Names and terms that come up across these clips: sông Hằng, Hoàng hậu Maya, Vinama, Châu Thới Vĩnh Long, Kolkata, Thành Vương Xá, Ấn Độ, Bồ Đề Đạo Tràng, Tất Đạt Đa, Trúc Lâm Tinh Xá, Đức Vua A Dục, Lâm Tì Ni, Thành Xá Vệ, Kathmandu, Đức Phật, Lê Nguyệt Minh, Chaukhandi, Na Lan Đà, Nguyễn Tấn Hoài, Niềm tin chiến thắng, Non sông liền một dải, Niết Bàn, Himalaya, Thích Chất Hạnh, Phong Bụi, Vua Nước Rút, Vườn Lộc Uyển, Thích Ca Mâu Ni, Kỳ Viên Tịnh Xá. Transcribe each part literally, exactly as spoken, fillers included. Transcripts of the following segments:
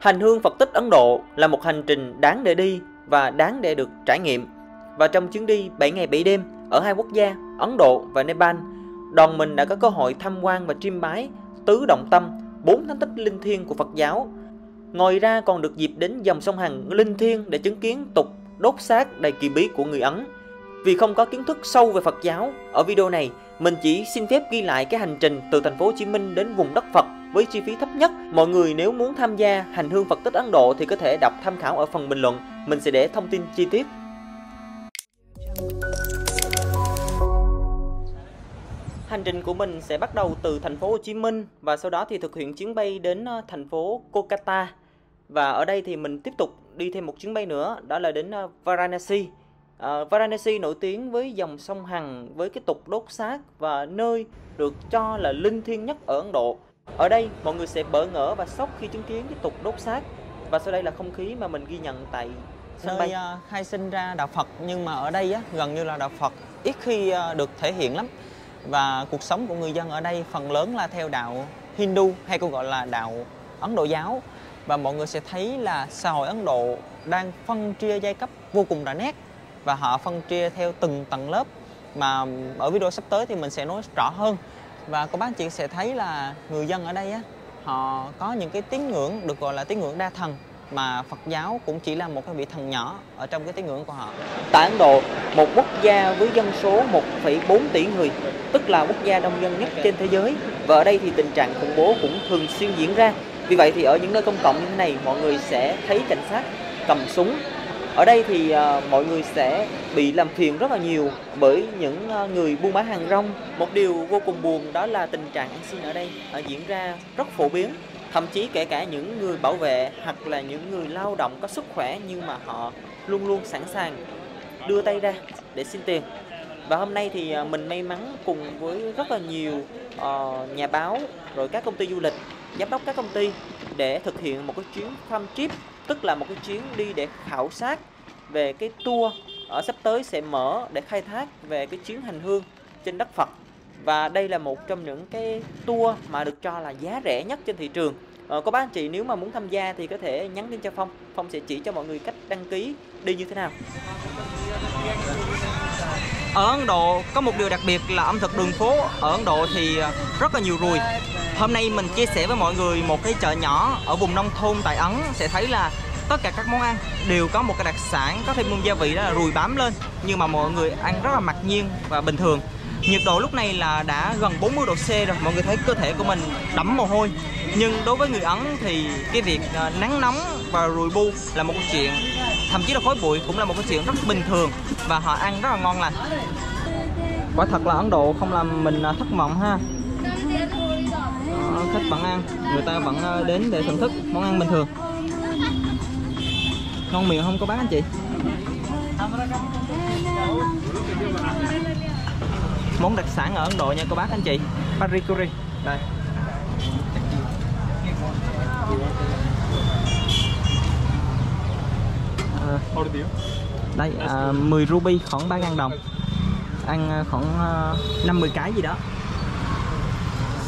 Hành hương Phật tích Ấn Độ là một hành trình đáng để đi và đáng để được trải nghiệm. Và trong chuyến đi bảy ngày bảy đêm ở hai quốc gia Ấn Độ và Nepal, đoàn mình đã có cơ hội tham quan và chiêm bái tứ động tâm, bốn thánh tích linh thiêng của Phật giáo. Ngoài ra còn được dịp đến dòng sông Hằng linh thiêng để chứng kiến tục đốt xác đầy kỳ bí của người Ấn. Vì không có kiến thức sâu về Phật giáo, ở video này mình chỉ xin phép ghi lại cái hành trình từ thành phố Hồ Chí Minh đến vùng đất Phật với chi phí thấp nhất. Mọi người nếu muốn tham gia hành hương Phật tích Ấn Độ thì có thể đọc tham khảo ở phần bình luận, mình sẽ để thông tin chi tiết. Hành trình của mình sẽ bắt đầu từ thành phố Hồ Chí Minh và sau đó thì thực hiện chuyến bay đến thành phố Kolkata. Và ở đây thì mình tiếp tục đi thêm một chuyến bay nữa, đó là đến Varanasi. À, Varanasi nổi tiếng với dòng sông Hằng, với cái tục đốt xác và nơi được cho là linh thiêng nhất ở Ấn Độ. Ở đây mọi người sẽ bỡ ngỡ và sốc khi chứng kiến cái tục đốt xác. Và sau đây là không khí mà mình ghi nhận tại sân bay. Nơi uh, khai sinh ra đạo Phật, nhưng mà ở đây á, gần như là đạo Phật ít khi uh, được thể hiện lắm. Và cuộc sống của người dân ở đây phần lớn là theo đạo Hindu hay còn gọi là đạo Ấn Độ giáo. Và mọi người sẽ thấy là xã hội Ấn Độ đang phân chia giai cấp vô cùng rõ nét, và họ phân chia theo từng tầng lớp mà ở video sắp tới thì mình sẽ nói rõ hơn. Và các bác chị sẽ thấy là người dân ở đây á, họ có những cái tín ngưỡng được gọi là tín ngưỡng đa thần, mà Phật giáo cũng chỉ là một cái vị thần nhỏ ở trong cái tín ngưỡng của họ. Tại Ấn Độ, một quốc gia với dân số một phẩy bốn tỷ người, tức là quốc gia đông dân nhất trên thế giới, và ở đây thì tình trạng khủng bố cũng thường xuyên diễn ra. Vì vậy thì ở những nơi công cộng như thế này, mọi người sẽ thấy cảnh sát cầm súng. Ở đây thì uh, mọi người sẽ bị làm phiền rất là nhiều bởi những uh, người buôn bán hàng rong. Một điều vô cùng buồn đó là tình trạng ăn xin ở đây uh, diễn ra rất phổ biến. Thậm chí kể cả những người bảo vệ hoặc là những người lao động có sức khỏe, nhưng mà họ luôn luôn sẵn sàng đưa tay ra để xin tiền. Và hôm nay thì uh, mình may mắn cùng với rất là nhiều uh, nhà báo, rồi các công ty du lịch, giám đốc các công ty để thực hiện một cái chuyến farm trip, tức là một cái chuyến đi để khảo sát về cái tour ở sắp tới sẽ mở để khai thác về cái chuyến hành hương trên đất Phật. Và đây là một trong những cái tour mà được cho là giá rẻ nhất trên thị trường. Ờ, các bác anh chị nếu mà muốn tham gia thì có thể nhắn tin cho Phong, Phong sẽ chỉ cho mọi người cách đăng ký đi như thế nào. Ở Ấn Độ có một điều đặc biệt là ẩm thực đường phố ở Ấn Độ thì rất là nhiều ruồi. Hôm nay mình chia sẻ với mọi người một cái chợ nhỏ ở vùng nông thôn tại Ấn, sẽ thấy là tất cả các món ăn đều có một cái đặc sản có thêm môn gia vị, đó là ruồi bám lên, nhưng mà mọi người ăn rất là mặc nhiên và bình thường. Nhiệt độ lúc này là đã gần bốn mươi độ C rồi, mọi người thấy cơ thể của mình đẫm mồ hôi. Nhưng đối với người Ấn thì cái việc nắng nóng và ruồi bu là một chuyện, thậm chí là khói bụi cũng là một cái chuyện rất bình thường, và họ ăn rất là ngon lành. Quả thật là Ấn Độ không làm mình thất vọng ha. Khách vẫn ăn, người ta vẫn đến để thưởng thức món ăn bình thường. Ngon miệng không có bác anh chị? Món đặc sản ở Ấn Độ nha cô bác anh chị, Pari Kuri. Đây. À, đây à, mười ruby khoảng ba ngàn đồng. Ăn khoảng năm mươi cái gì đó.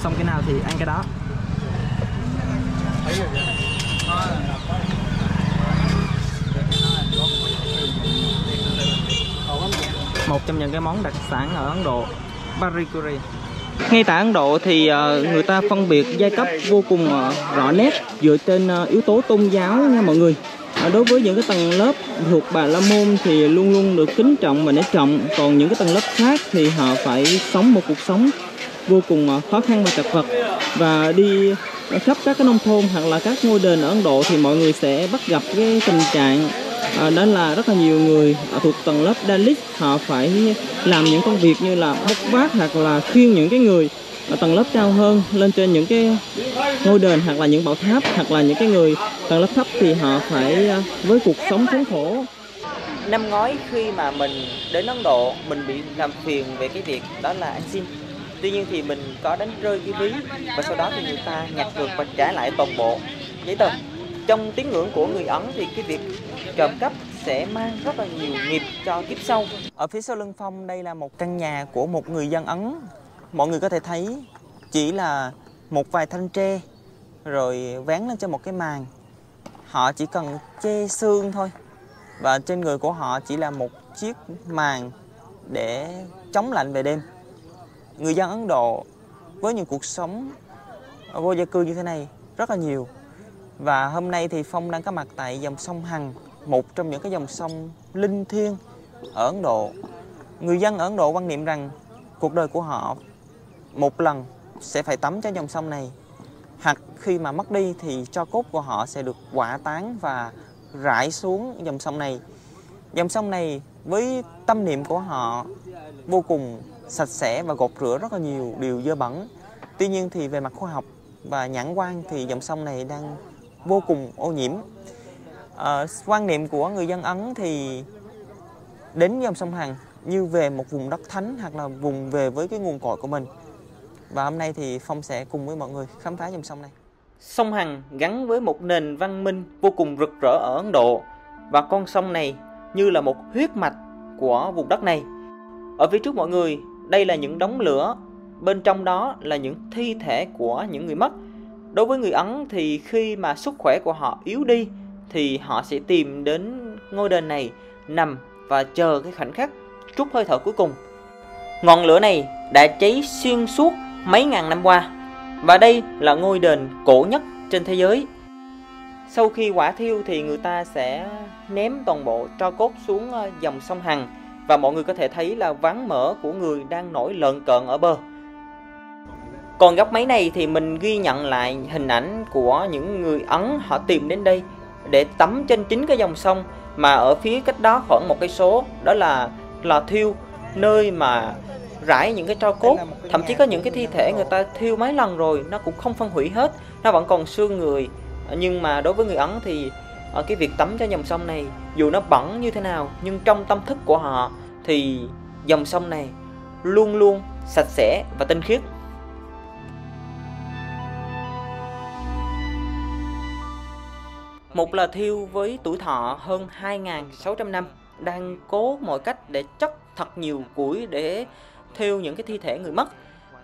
Xong cái nào thì ăn cái đó. Một trong những cái món đặc sản ở Ấn Độ, Pari Kuri. Ngay tại Ấn Độ thì người ta phân biệt giai cấp vô cùng rõ nét dựa trên yếu tố tôn giáo nha mọi người. Đối với những cái tầng lớp thuộc Bà La Môn thì luôn luôn được kính trọng và nể trọng, còn những cái tầng lớp khác thì họ phải sống một cuộc sống vô cùng khó khăn và chật vật. Và đi khắp các cái nông thôn hoặc là các ngôi đền ở Ấn Độ thì mọi người sẽ bắt gặp cái tình trạng à, đó là rất là nhiều người thuộc tầng lớp Dalit, họ phải làm những công việc như là bốc vác hoặc là khiêng những cái người ở tầng lớp cao hơn lên trên những cái ngôi đền hoặc là những bảo tháp, hoặc là những cái người tầng lớp thấp thì họ phải với cuộc sống khốn khổ. Năm ngoái khi mà mình đến Ấn Độ, mình bị làm phiền về cái việc đó là ăn xin. Tuy nhiên thì mình có đánh rơi cái ví và sau đó thì người ta nhặt được và trả lại toàn bộ giấy tờ. Trong tín ngưỡng của người Ấn thì cái việc trộm cắp sẽ mang rất là nhiều nghiệp cho kiếp sau. Ở phía sau lưng Phong đây là một căn nhà của một người dân Ấn. Mọi người có thể thấy chỉ là một vài thanh tre rồi vén lên cho một cái màn. Họ chỉ cần che xương thôi, và trên người của họ chỉ là một chiếc màn để chống lạnh về đêm. Người dân Ấn Độ với những cuộc sống vô gia cư như thế này rất là nhiều. Và hôm nay thì Phong đang có mặt tại dòng sông Hằng, một trong những cái dòng sông linh thiêng ở Ấn Độ. Người dân ở Ấn Độ quan niệm rằng cuộc đời của họ một lần sẽ phải tắm cho dòng sông này, hoặc khi mà mất đi thì tro cốt của họ sẽ được hỏa táng và rải xuống dòng sông này. Dòng sông này với tâm niệm của họ vô cùng sạch sẽ và gột rửa rất là nhiều điều dơ bẩn. Tuy nhiên thì về mặt khoa học và nhãn quan thì dòng sông này đang vô cùng ô nhiễm. À, quan niệm của người dân Ấn thì đến dòng sông Hằng như về một vùng đất thánh, hoặc là vùng về với cái nguồn cội của mình. Và hôm nay thì Phong sẽ cùng với mọi người khám phá dòng sông này. Sông Hằng gắn với một nền văn minh vô cùng rực rỡ ở Ấn Độ, và con sông này như là một huyết mạch của vùng đất này. Ở phía trước mọi người, đây là những đống lửa, bên trong đó là những thi thể của những người mất. Đối với người Ấn thì khi mà sức khỏe của họ yếu đi thì họ sẽ tìm đến ngôi đền này, nằm và chờ cái khoảnh khắc trút hơi thở cuối cùng. Ngọn lửa này đã cháy xuyên suốt mấy ngàn năm qua, và đây là ngôi đền cổ nhất trên thế giới. Sau khi hỏa thiêu thì người ta sẽ ném toàn bộ tro cốt xuống dòng sông Hằng, và mọi người có thể thấy là ván mỡ của người đang nổi lợn cợn ở bờ. Còn góc máy này thì mình ghi nhận lại hình ảnh của những người Ấn họ tìm đến đây để tắm trên chính cái dòng sông mà ở phía cách đó khoảng một cây số, đó là lò thiêu, nơi mà rải những cái tro cốt. Thậm chí có những cái thi thể người ta thiêu mấy lần rồi nó cũng không phân hủy hết, nó vẫn còn xương người. Nhưng mà đối với người Ấn thì ở cái việc tắm cho dòng sông này, dù nó bẩn như thế nào nhưng trong tâm thức của họ thì dòng sông này luôn luôn sạch sẽ và tinh khiết. Một lò thiêu với tuổi thọ hơn hai nghìn sáu trăm năm đang cố mọi cách để chất thật nhiều củi để thiêu những cái thi thể người mất.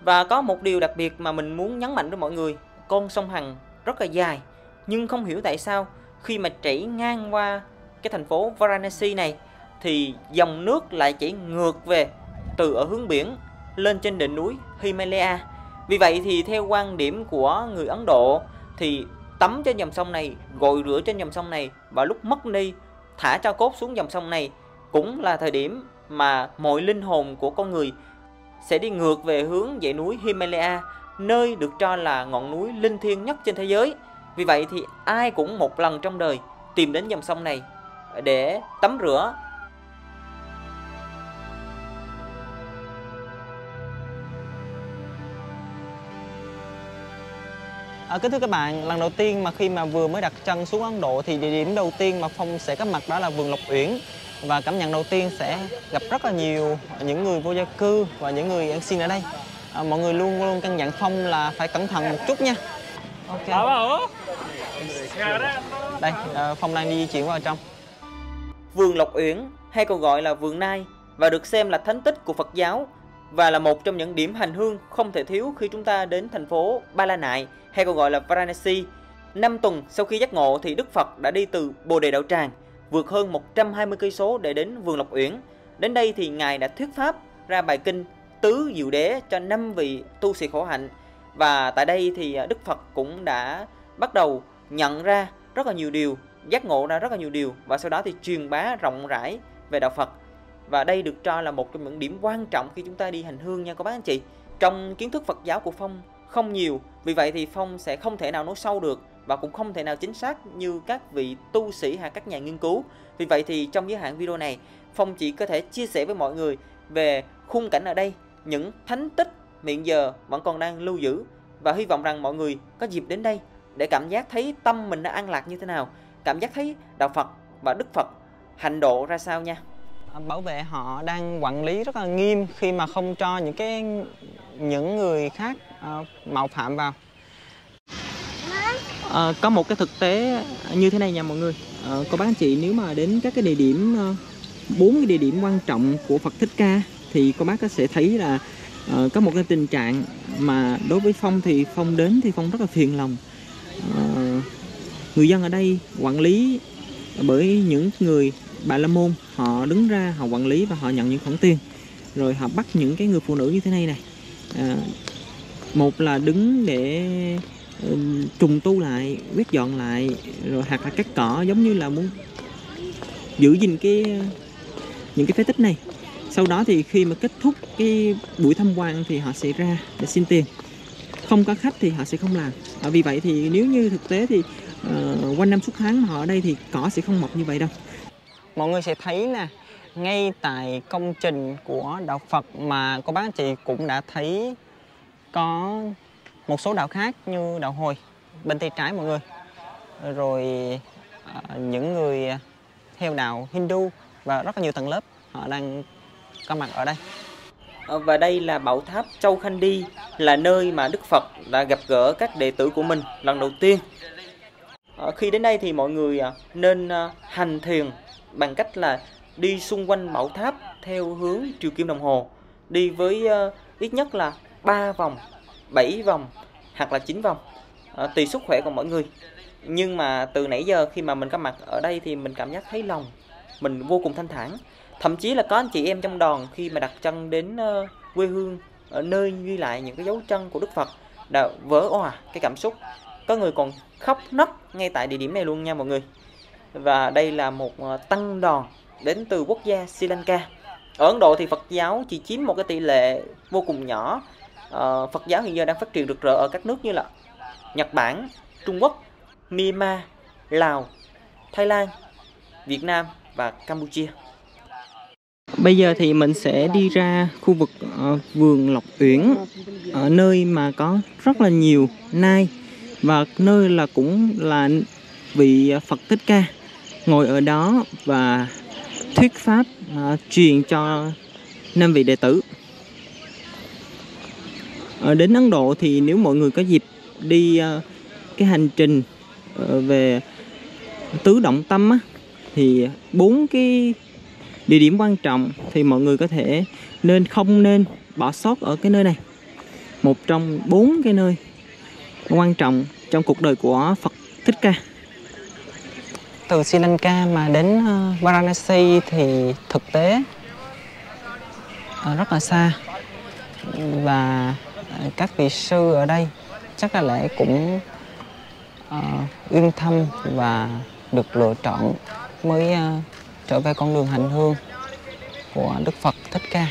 Và có một điều đặc biệt mà mình muốn nhấn mạnh với mọi người, con sông Hằng rất là dài, nhưng không hiểu tại sao khi mà chảy ngang qua cái thành phố Varanasi này thì dòng nước lại chảy ngược về từ ở hướng biển lên trên đỉnh núi Himalaya. Vì vậy thì theo quan điểm của người Ấn Độ thì tắm trên dòng sông này, gội rửa trên dòng sông này, và lúc mất đi thả tro cốt xuống dòng sông này cũng là thời điểm mà mọi linh hồn của con người sẽ đi ngược về hướng dãy núi Himalaya, nơi được cho là ngọn núi linh thiêng nhất trên thế giới. Vì vậy thì ai cũng một lần trong đời tìm đến dòng sông này để tắm rửa. À, kính thưa các bạn, lần đầu tiên mà khi mà vừa mới đặt chân xuống Ấn Độ thì địa điểm đầu tiên mà Phong sẽ góp mặt đó là Vườn Lộc Uyển. Và cảm nhận đầu tiên sẽ gặp rất là nhiều những người vô gia cư và những người ăn xin ở đây. À, mọi người luôn luôn căn dặn Phong là phải cẩn thận một chút nha. Okay. Đây, à, Phong đang đi di chuyển vào trong. Vườn Lộc Uyển hay còn gọi là Vườn Nai, và được xem là thánh tích của Phật giáo, và là một trong những điểm hành hương không thể thiếu khi chúng ta đến thành phố Ba La Nại hay còn gọi là Varanasi. Năm tuần sau khi giác ngộ thì Đức Phật đã đi từ Bồ Đề Đạo Tràng vượt hơn một trăm hai mươi cây số để đến Vườn Lộc Uyển. Đến đây thì Ngài đã thuyết pháp ra bài kinh Tứ Diệu Đế cho năm vị tu sĩ khổ hạnh. Và tại đây thì Đức Phật cũng đã bắt đầu nhận ra rất là nhiều điều, giác ngộ ra rất là nhiều điều, và sau đó thì truyền bá rộng rãi về đạo Phật. Và đây được cho là một trong những điểm quan trọng khi chúng ta đi hành hương nha các bác anh chị. Trong kiến thức Phật giáo của Phong không nhiều, vì vậy thì Phong sẽ không thể nào nói sâu được và cũng không thể nào chính xác như các vị tu sĩ hay các nhà nghiên cứu. Vì vậy thì trong giới hạn video này, Phong chỉ có thể chia sẻ với mọi người về khung cảnh ở đây, những thánh tích hiện giờ vẫn còn đang lưu giữ, và hy vọng rằng mọi người có dịp đến đây để cảm giác thấy tâm mình đã an lạc như thế nào, cảm giác thấy đạo Phật và Đức Phật hạnh độ ra sao nha. Bảo vệ họ đang quản lý rất là nghiêm khi mà không cho những cái những người khác uh, mạo phạm vào. Uh, có một cái thực tế như thế này nha mọi người. Uh, cô bác anh chị nếu mà đến các cái địa điểm, bốn uh, cái địa điểm quan trọng của Phật Thích Ca thì cô bác sẽ thấy là uh, có một cái tình trạng mà đối với Phong thì Phong đến thì Phong rất là phiền lòng. Uh, Người dân ở đây quản lý bởi những người Bà La Môn, họ đứng ra, họ quản lý và họ nhận những khoản tiền. Rồi họ bắt những cái người phụ nữ như thế này này, à, một là đứng để um, trùng tu lại, quét dọn lại, rồi hoặc là cắt cỏ, giống như là muốn giữ gìn cái những cái phế tích này. Sau đó thì khi mà kết thúc cái buổi tham quan thì họ sẽ ra để xin tiền. Không có khách thì họ sẽ không làm. Và vì vậy thì nếu như thực tế thì uh, quanh năm suốt tháng mà họ ở đây thì cỏ sẽ không mọc như vậy đâu. Mọi người sẽ thấy nè, ngay tại công trình của đạo Phật mà cô bác anh chị cũng đã thấy có một số đạo khác như đạo Hồi bên tay trái mọi người, rồi uh, những người theo đạo Hindu và rất là nhiều tầng lớp họ đang có mặt ở đây. Và đây là bảo tháp Chaukhandi, là nơi mà Đức Phật đã gặp gỡ các đệ tử của mình lần đầu tiên. Khi đến đây thì mọi người nên hành thiền bằng cách là đi xung quanh bảo tháp theo hướng triều kim đồng hồ, đi với ít nhất là ba vòng, bảy vòng hoặc là chín vòng, tùy sức khỏe của mọi người. Nhưng mà từ nãy giờ khi mà mình có mặt ở đây thì mình cảm giác thấy lòng mình vô cùng thanh thản. Thậm chí là có anh chị em trong đoàn khi mà đặt chân đến uh, quê hương, ở nơi ghi lại những cái dấu chân của Đức Phật đã vỡ òa cái cảm xúc. Có người còn khóc nấc ngay tại địa điểm này luôn nha mọi người. Và đây là một uh, tăng đoàn đến từ quốc gia Sri Lanka. Ở Ấn Độ thì Phật giáo chỉ chiếm một cái tỷ lệ vô cùng nhỏ. uh, Phật giáo hiện giờ đang phát triển rực rỡ ở các nước như là Nhật Bản, Trung Quốc, Myanmar, Lào, Thái Lan, Việt Nam và Campuchia. Bây giờ thì mình sẽ đi ra khu vực uh, vườn Lộc Uyển, ở nơi mà có rất là nhiều nai và nơi là cũng là vị Phật Thích Ca ngồi ở đó và thuyết pháp uh, truyền cho năm vị đệ tử. Uh, đến Ấn Độ thì nếu mọi người có dịp đi uh, cái hành trình uh, về tứ động tâm á, thì bốn cái địa điểm quan trọng thì mọi người có thể nên không nên bỏ sót ở cái nơi này. Một trong bốn cái nơi quan trọng trong cuộc đời của Phật Thích Ca. Từ Sri Lanka mà đến Varanasi thì thực tế rất là xa, và các vị sư ở đây chắc là lẽ cũng yên tâm và được lựa chọn mới trở về con đường hành hương của Đức Phật Thích Ca.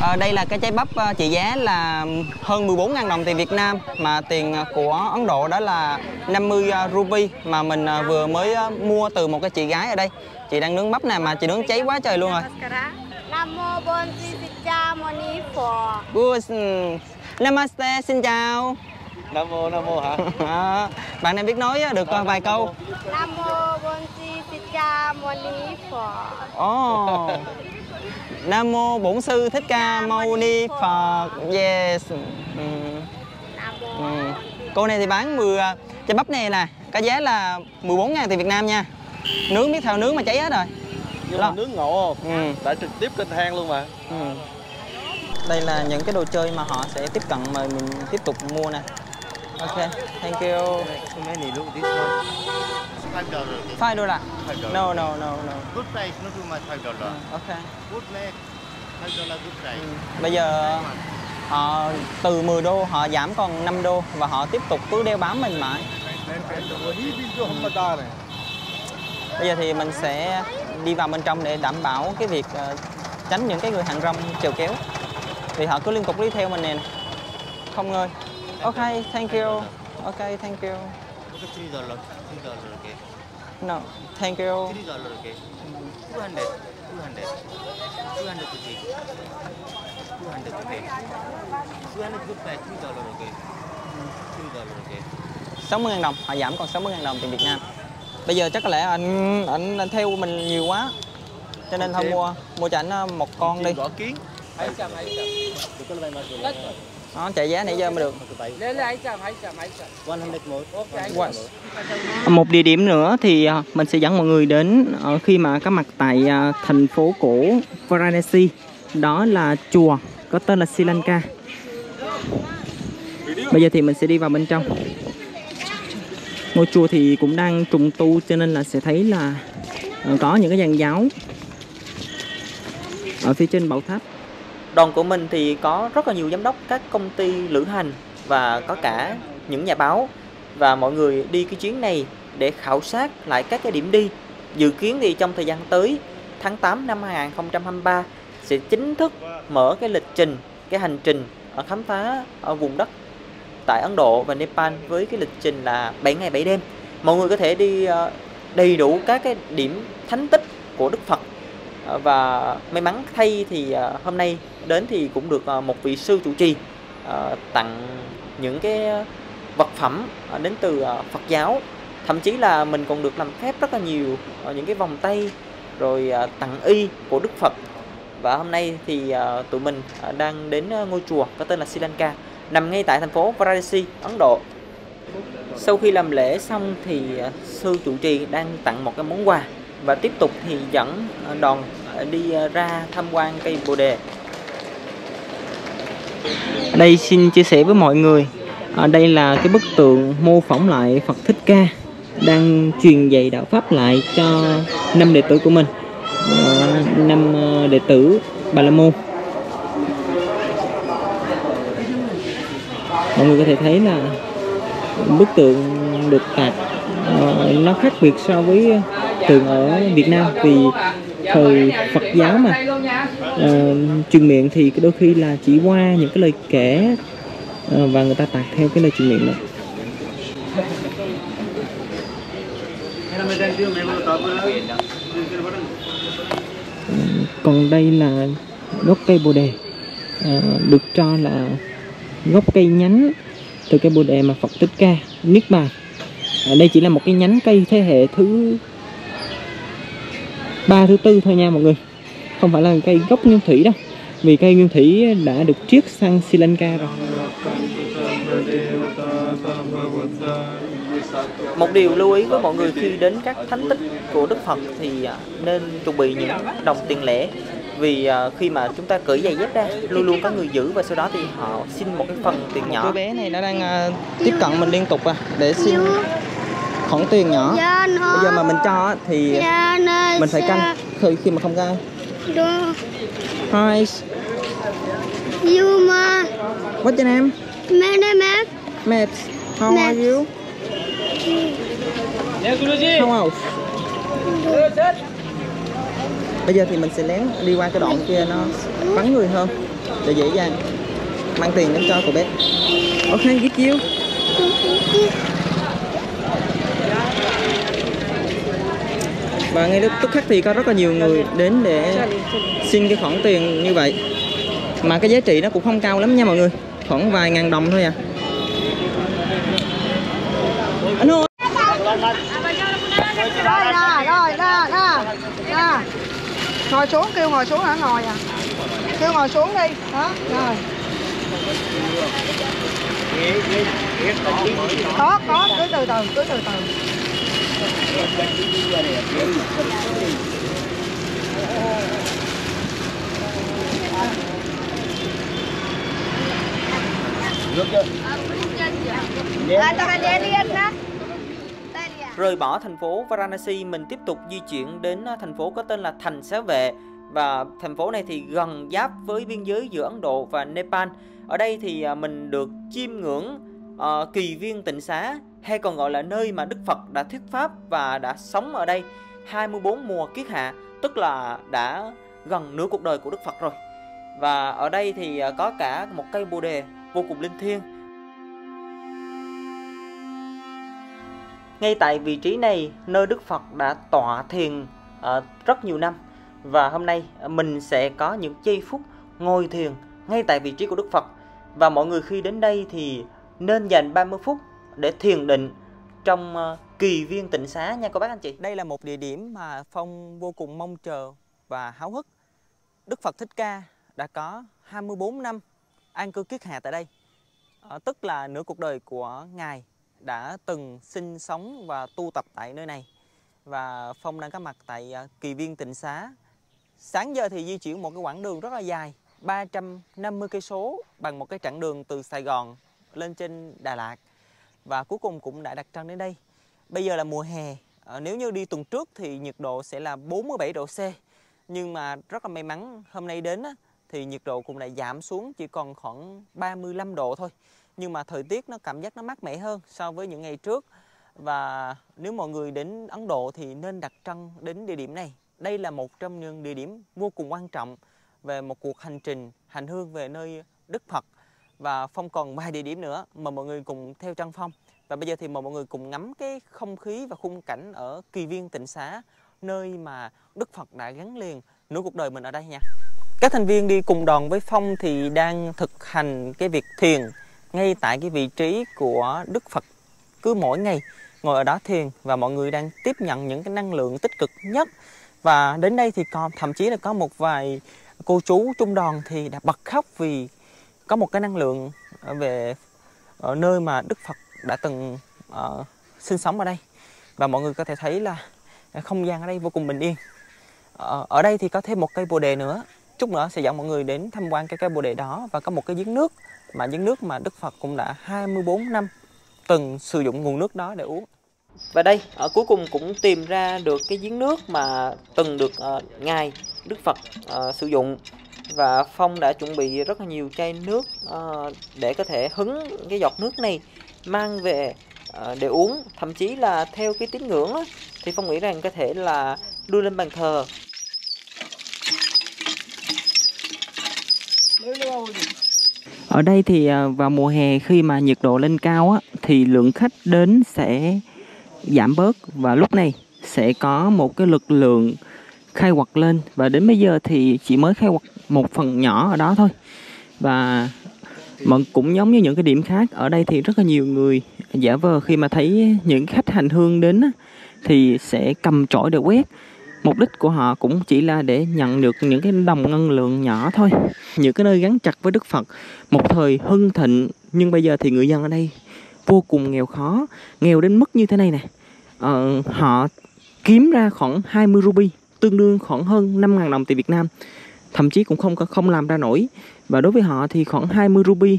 À, đây là cái trái bắp trị giá là hơn mười bốn nghìn đồng tiền Việt Nam, mà tiền của Ấn Độ đó là năm mươi rupi, mà mình vừa mới mua từ một cái chị gái ở đây. Chị đang nướng bắp nè, mà chị nướng cháy quá trời luôn rồi. Namaste, xin chào. Nam mô, nam mô hả? À, bạn này biết nói được à, vài câu. Nam mô Bonsi Thích Ca Moni Phật. Oh. Nam mô Bổn Sư Thích Ca Mâu Ni Phật. Yes. Ừ. Ừ. Cô này thì bán mười trái bắp này nè, cái giá là mười bốn nghìn tiền Việt Nam nha. Nướng biết sao nướng mà cháy hết rồi. Nhưng mà nướng ngộ không? Ừ. Đã trực tiếp kênh than luôn mà. Ừ. Đây là những cái đồ chơi mà họ sẽ tiếp cận mà mình tiếp tục mua nè. Ok, thank you. Five dollar. No, no, no, no. Good price, not too much. Five dollar. Okay. Good make. Five dollar good price. Bây giờ họ từ mười đô họ giảm còn năm đô và họ tiếp tục cứ đeo bám mình mãi. Bây giờ thì mình sẽ đi vào bên trong để đảm bảo cái việc tránh những cái người hàng rong trèo kéo, vì họ cứ liên tục đi theo mình nè. Không ơi. Ok, thank you. Ok, thank you. No, thank you. sáu mươi nghìn đồng, họ giảm còn sáu mươi nghìn đồng tiền Việt Nam. Bây giờ chắc có lẽ anh anh, anh theo mình nhiều quá, cho nên thôi mua mua cho anh một con đi. Đó, chạy giá nãy giờ mới được. Một địa điểm nữa thì mình sẽ dẫn mọi người đến khi mà có mặt tại thành phố cổ Varanasi. Đó là chùa có tên là Sri Lanka. Bây giờ thì mình sẽ đi vào bên trong. Ngôi chùa thì cũng đang trùng tu cho nên là sẽ thấy là có những cái giàn giáo ở phía trên bảo tháp. Đoàn của mình thì có rất là nhiều giám đốc các công ty lữ hành và có cả những nhà báo, và mọi người đi cái chuyến này để khảo sát lại các cái điểm đi. Dự kiến thì trong thời gian tới, tháng tám năm hai nghìn không trăm hai mươi ba sẽ chính thức mở cái lịch trình, cái hành trình ở khám phá ở vùng đất tại Ấn Độ và Nepal với cái lịch trình là bảy ngày bảy đêm. Mọi người có thể đi đầy đủ các cái điểm thánh tích của Đức Phật. Và may mắn thay thì hôm nay đến thì cũng được một vị sư trụ trì tặng những cái vật phẩm đến từ Phật giáo. Thậm chí là mình còn được làm phép rất là nhiều những cái vòng tay rồi tặng y của Đức Phật. Và hôm nay thì tụi mình đang đến ngôi chùa có tên là Sri Lanka, nằm ngay tại thành phố Varanasi, Ấn Độ. Sau khi làm lễ xong thì sư trụ trì đang tặng một cái món quà và tiếp tục thì dẫn đoàn đi ra tham quan cây Bồ Đề. Ở đây xin chia sẻ với mọi người, ở đây là cái bức tượng mô phỏng lại Phật Thích Ca đang truyền dạy đạo pháp lại cho năm đệ tử của mình, năm đệ tử Bà La Môn. Mọi người có thể thấy là bức tượng được tạc nó khác biệt so với tượng ở Việt Nam, vì thời Phật giáo mà à, truyền miệng thì đôi khi là chỉ qua những cái lời kể và người ta tạc theo cái lời truyền miệng đó. Còn đây là gốc cây Bồ Đề, à, được cho là gốc cây nhánh từ cây Bồ Đề mà Phật Thích Ca Niết Bàn. À, đây chỉ là một cái nhánh cây thế hệ thứ ba thứ tư thôi nha mọi người, không phải là cây gốc nguyên thủy đâu, vì cây nguyên thủy đã được triết sang Sri Lanka rồi. Một điều lưu ý với mọi người khi đến các thánh tích của Đức Phật thì nên chuẩn bị những đồng tiền lẻ, vì khi mà chúng ta cởi giày dép ra luôn luôn có người giữ và sau đó thì họ xin một cái phần tiền nhỏ. Cô bé này nó đang tiếp cận mình liên tục để xin khoản tiền nhỏ. Bây giờ mà mình cho thì mình phải canh, khi khi mà không ra hai Yuma. What's your name? My name is Matt. How are you? How else? Bây giờ thì mình sẽ lén đi qua cái đoạn kia nó vắng người hơn để dễ dàng mang tiền đến cho cô bé. Ok, get you. Và ngay lúc tức khắc thì có rất là nhiều người đến để xin cái khoản tiền như vậy. Mà cái giá trị nó cũng không cao lắm nha mọi người, khoảng vài ngàn đồng thôi à. Anh ơi! Ngồi xuống, kêu ngồi xuống hả? Ngồi à? Kêu ngồi xuống đi. Đó, rồi. Có, có, cứ từ từ, cứ từ từ. Rời bỏ thành phố Varanasi, mình tiếp tục di chuyển đến thành phố có tên là Thành Xá Vệ, và thành phố này thì gần giáp với biên giới giữa Ấn Độ và Nepal. Ở đây thì mình được chiêm ngưỡng uh, Kỳ Viên Tịnh Xá, hay còn gọi là nơi mà Đức Phật đã thuyết pháp và đã sống ở đây hai mươi bốn mùa kiết hạ, tức là đã gần nửa cuộc đời của Đức Phật rồi. Và ở đây thì có cả một cây Bồ Đề vô cùng linh thiêng. Ngay tại vị trí này, nơi Đức Phật đã tọa thiền rất nhiều năm, và hôm nay mình sẽ có những giây phút ngồi thiền ngay tại vị trí của Đức Phật. Và mọi người khi đến đây thì nên dành ba mươi phút để thiền định trong Kỳ Viên Tịnh Xá nha các bác anh chị. Đây là một địa điểm mà Phong vô cùng mong chờ và háo hức. Đức Phật Thích Ca đã có hai mươi bốn năm an cư kiết hạ tại đây, à, tức là nửa cuộc đời của Ngài đã từng sinh sống và tu tập tại nơi này. Và Phong đang có mặt tại Kỳ Viên Tịnh Xá. Sáng giờ thì di chuyển một cái quãng đường rất là dài, ba trăm năm mươi cây số, bằng một cái chặng đường từ Sài Gòn lên trên Đà Lạt. Và cuối cùng cũng đã đặt chân đến đây. Bây giờ là mùa hè, à, nếu như đi tuần trước thì nhiệt độ sẽ là bốn mươi bảy độ C. Nhưng mà rất là may mắn, hôm nay đến á, thì nhiệt độ cũng lại giảm xuống chỉ còn khoảng ba mươi lăm độ thôi. Nhưng mà thời tiết nó cảm giác nó mát mẻ hơn so với những ngày trước. Và nếu mọi người đến Ấn Độ thì nên đặt chân đến địa điểm này. Đây là một trong những địa điểm vô cùng quan trọng về một cuộc hành trình hành hương về nơi Đức Phật. Và Phong còn vài địa điểm nữa mà mọi người cùng theo chân Phong. Và bây giờ thì mời mọi người cùng ngắm cái không khí và khung cảnh ở Kỳ Viên Tịnh Xá, nơi mà Đức Phật đã gắn liền nửa cuộc đời mình ở đây nha. Các thành viên đi cùng đoàn với Phong thì đang thực hành cái việc thiền ngay tại cái vị trí của Đức Phật. Cứ mỗi ngày ngồi ở đó thiền và mọi người đang tiếp nhận những cái năng lượng tích cực nhất. Và đến đây thì còn thậm chí là có một vài cô chú trung đoàn thì đã bật khóc vì có một cái năng lượng về ở nơi mà Đức Phật đã từng uh, sinh sống ở đây. Và mọi người có thể thấy là không gian ở đây vô cùng bình yên. uh, Ở đây thì có thêm một cây bồ đề nữa. Chút nữa sẽ dẫn mọi người đến tham quan cái cây bồ đề đó. Và có một cái giếng nước, mà giếng nước mà Đức Phật cũng đã hai mươi bốn năm từng sử dụng nguồn nước đó để uống. Và đây, ở cuối cùng cũng tìm ra được cái giếng nước mà từng được uh, Ngài Đức Phật uh, sử dụng. Và Phong đã chuẩn bị rất là nhiều chai nước uh, để có thể hứng cái giọt nước này mang về uh, để uống. Thậm chí là theo cái tín ngưỡng đó, thì Phong nghĩ rằng có thể là đưa lên bàn thờ. Ở đây thì vào mùa hè khi mà nhiệt độ lên cao á, thì lượng khách đến sẽ giảm bớt. Và lúc này sẽ có một cái lực lượng khai quật lên. Và đến bây giờ thì chỉ mới khai quật một phần nhỏ ở đó thôi. Và cũng giống như những cái điểm khác, ở đây thì rất là nhiều người giả vờ khi mà thấy những khách hành hương đến á, thì sẽ cầm chổi để quét. Mục đích của họ cũng chỉ là để nhận được những cái đồng ngân lượng nhỏ thôi. Những cái nơi gắn chặt với Đức Phật một thời hưng thịnh, nhưng bây giờ thì người dân ở đây vô cùng nghèo khó. Nghèo đến mức như thế này nè, ờ, họ kiếm ra khoảng hai mươi ruby, tương đương khoảng hơn năm nghìn đồng tiền Việt Nam. Thậm chí cũng không không làm ra nổi. Và đối với họ thì khoảng hai mươi ruby,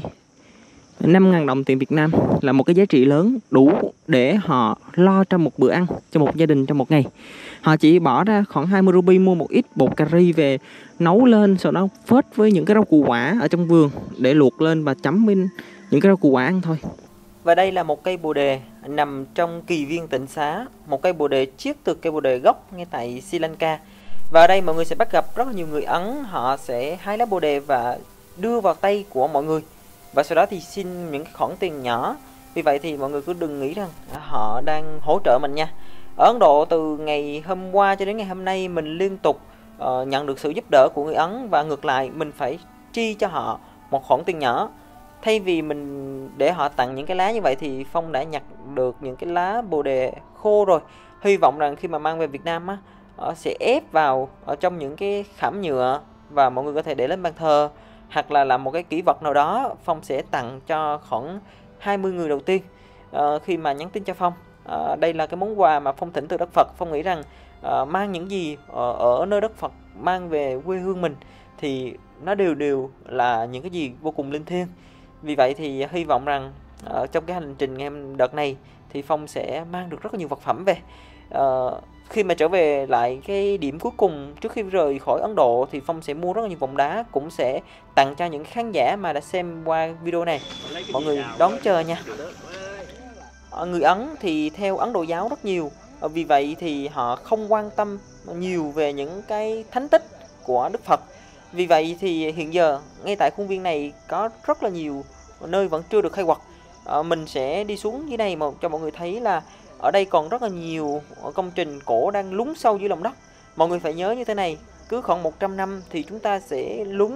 năm nghìn đồng tiền Việt Nam là một cái giá trị lớn, đủ để họ lo cho một bữa ăn, cho một gia đình, trong một ngày. Họ chỉ bỏ ra khoảng hai mươi ruby mua một ít bột cà ri về nấu lên, sau đó phết với những cái rau củ quả ở trong vườn để luộc lên và chấm với những cái rau củ quả ăn thôi. Và đây là một cây bồ đề nằm trong Kỳ Viên Tịnh Xá, một cây bồ đề chiết từ cây bồ đề gốc ngay tại Sri Lanka. Và ở đây mọi người sẽ bắt gặp rất là nhiều người Ấn, họ sẽ hái lá bồ đề và đưa vào tay của mọi người. Và sau đó thì xin những khoản tiền nhỏ. Vì vậy thì mọi người cứ đừng nghĩ rằng họ đang hỗ trợ mình nha. Ở Ấn Độ từ ngày hôm qua cho đến ngày hôm nay mình liên tục uh, nhận được sự giúp đỡ của người Ấn. Và ngược lại mình phải chi cho họ một khoản tiền nhỏ. Thay vì mình để họ tặng những cái lá như vậy thì Phong đã nhặt được những cái lá bồ đề khô rồi. Hy vọng rằng khi mà mang về Việt Nam á, uh, sẽ ép vào ở trong những cái khảm nhựa và mọi người có thể để lên bàn thờ. Hoặc là làm một cái kỷ vật nào đó. Phong sẽ tặng cho khoảng hai mươi người đầu tiên uh, khi mà nhắn tin cho Phong. Uh, đây là cái món quà mà Phong thỉnh từ Đức Phật. Phong nghĩ rằng uh, mang những gì uh, ở nơi Đức Phật mang về quê hương mình thì nó đều đều là những cái gì vô cùng linh thiêng. Vì vậy thì hy vọng rằng uh, trong cái hành trình ngày đợt này thì Phong sẽ mang được rất là nhiều vật phẩm về. Uh, khi mà trở về lại cái điểm cuối cùng trước khi rời khỏi Ấn Độ thì Phong sẽ mua rất là nhiều vòng đá, cũng sẽ tặng cho những khán giả mà đã xem qua video này. Mọi người đón chờ nha. Người Ấn thì theo Ấn Độ giáo rất nhiều, vì vậy thì họ không quan tâm nhiều về những cái thánh tích của Đức Phật. Vì vậy thì hiện giờ ngay tại khuôn viên này có rất là nhiều nơi vẫn chưa được khai quật. Mình sẽ đi xuống dưới này mà cho mọi người thấy là ở đây còn rất là nhiều công trình cổ đang lún sâu dưới lòng đất. Mọi người phải nhớ như thế này, cứ khoảng một trăm năm thì chúng ta sẽ lún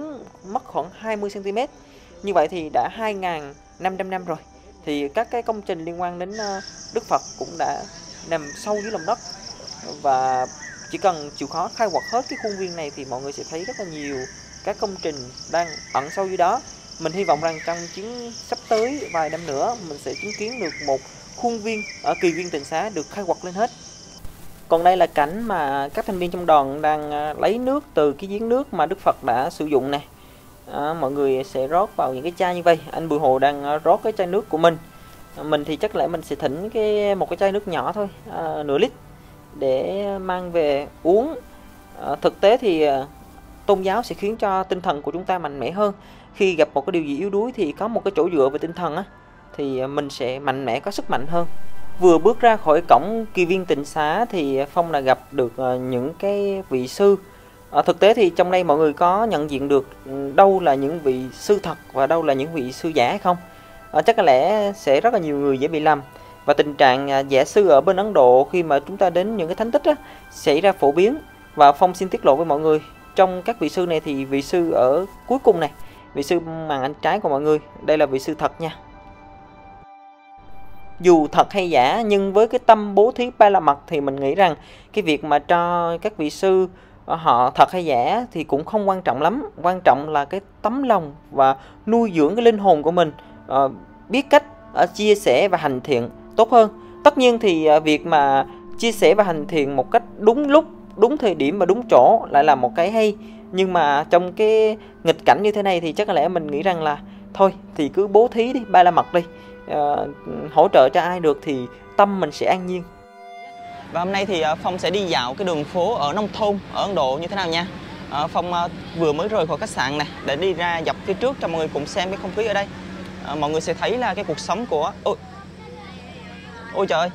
mất khoảng hai mươi xăng-ti-mét. Như vậy thì đã hai nghìn năm trăm năm rồi. Thì các cái công trình liên quan đến Đức Phật cũng đã nằm sâu dưới lòng đất. Và chỉ cần chịu khó khai quật hết cái khuôn viên này thì mọi người sẽ thấy rất là nhiều các công trình đang ẩn sâu dưới đó. Mình hy vọng rằng trong chuyến sắp tới vài năm nữa mình sẽ chứng kiến được một khuôn viên ở Kỳ Viên Tịnh Xá được khai quật lên hết. Còn đây là cảnh mà các thành viên trong đoàn đang lấy nước từ cái giếng nước mà Đức Phật đã sử dụng này. À, mọi người sẽ rót vào những cái chai như vậy. Anh Bùi Hồ đang rót cái chai nước của mình. Mình thì chắc lẽ mình sẽ thỉnh cái một cái chai nước nhỏ thôi, à, nửa lít để mang về uống. À, thực tế thì à, tôn giáo sẽ khiến cho tinh thần của chúng ta mạnh mẽ hơn. Khi gặp một cái điều gì yếu đuối thì có một cái chỗ dựa về tinh thần á, thì mình sẽ mạnh mẽ, có sức mạnh hơn. Vừa bước ra khỏi cổng Kỳ Viên Tịnh Xá thì Phong là gặp được những cái vị sư. À, thực tế thì trong đây mọi người có nhận diện được đâu là những vị sư thật và đâu là những vị sư giả hay không? À, chắc có lẽ sẽ rất là nhiều người dễ bị lầm. Và tình trạng giả sư ở bên Ấn Độ khi mà chúng ta đến những cái thánh tích á, xảy ra phổ biến. Và Phong xin tiết lộ với mọi người, trong các vị sư này thì vị sư ở cuối cùng này, vị sư màn ảnh trái của mọi người, đây là vị sư thật nha. Dù thật hay giả nhưng với cái tâm bố thí ba la mật thì mình nghĩ rằng cái việc mà cho các vị sư họ thật hay giả thì cũng không quan trọng lắm. Quan trọng là cái tấm lòng và nuôi dưỡng cái linh hồn của mình, à, biết cách à, chia sẻ và hành thiện tốt hơn. Tất nhiên thì à, việc mà chia sẻ và hành thiện một cách đúng lúc, đúng thời điểm và đúng chỗ lại là một cái hay. Nhưng mà trong cái nghịch cảnh như thế này thì chắc có lẽ mình nghĩ rằng là thôi thì cứ bố thí đi, ba la mật đi, à, hỗ trợ cho ai được thì tâm mình sẽ an nhiên. Và hôm nay thì Phong sẽ đi dạo cái đường phố ở nông thôn ở Ấn Độ như thế nào nha. Phong vừa mới rời khỏi khách sạn này để đi ra dọc phía trước cho mọi người cùng xem cái không khí ở đây. Mọi người sẽ thấy là cái cuộc sống của... Ôi, Ôi trời ơi,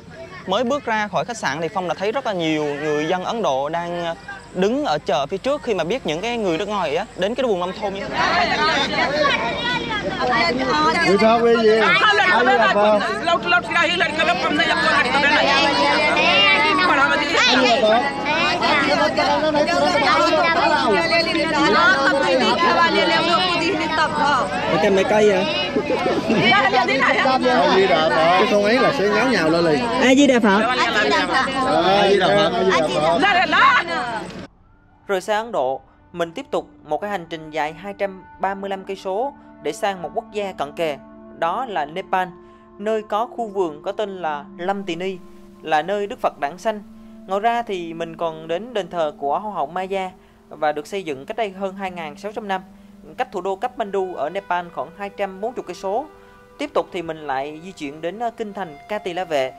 mới bước ra khỏi khách sạn thì Phong đã thấy rất là nhiều người dân Ấn Độ đang đứng ở chờ phía trước khi mà biết những cái người nước ngoài á đến cái vùng nông thôn như thế này. Cái mấy cây vậy? Cái con ấy là sẽ ngáo nhào lên liền. A Di Đà Phật. A Di Đà Phật. Rồi sang Ấn Độ, mình tiếp tục một cái hành trình dài hai trăm ba mươi lăm cây số để sang một quốc gia cận kề, đó là Nepal, nơi có khu vườn có tên là Lâm Tì Ni, là nơi Đức Phật đản sanh. Ngoài ra thì mình còn đến đền thờ của Hoàng hậu Maya và được xây dựng cách đây hơn hai nghìn sáu trăm năm, cách thủ đô Kathmandu ở Nepal khoảng hai trăm bốn mươi cây số. Tiếp tục thì mình lại di chuyển đến kinh thành Kapilavastu Vệ,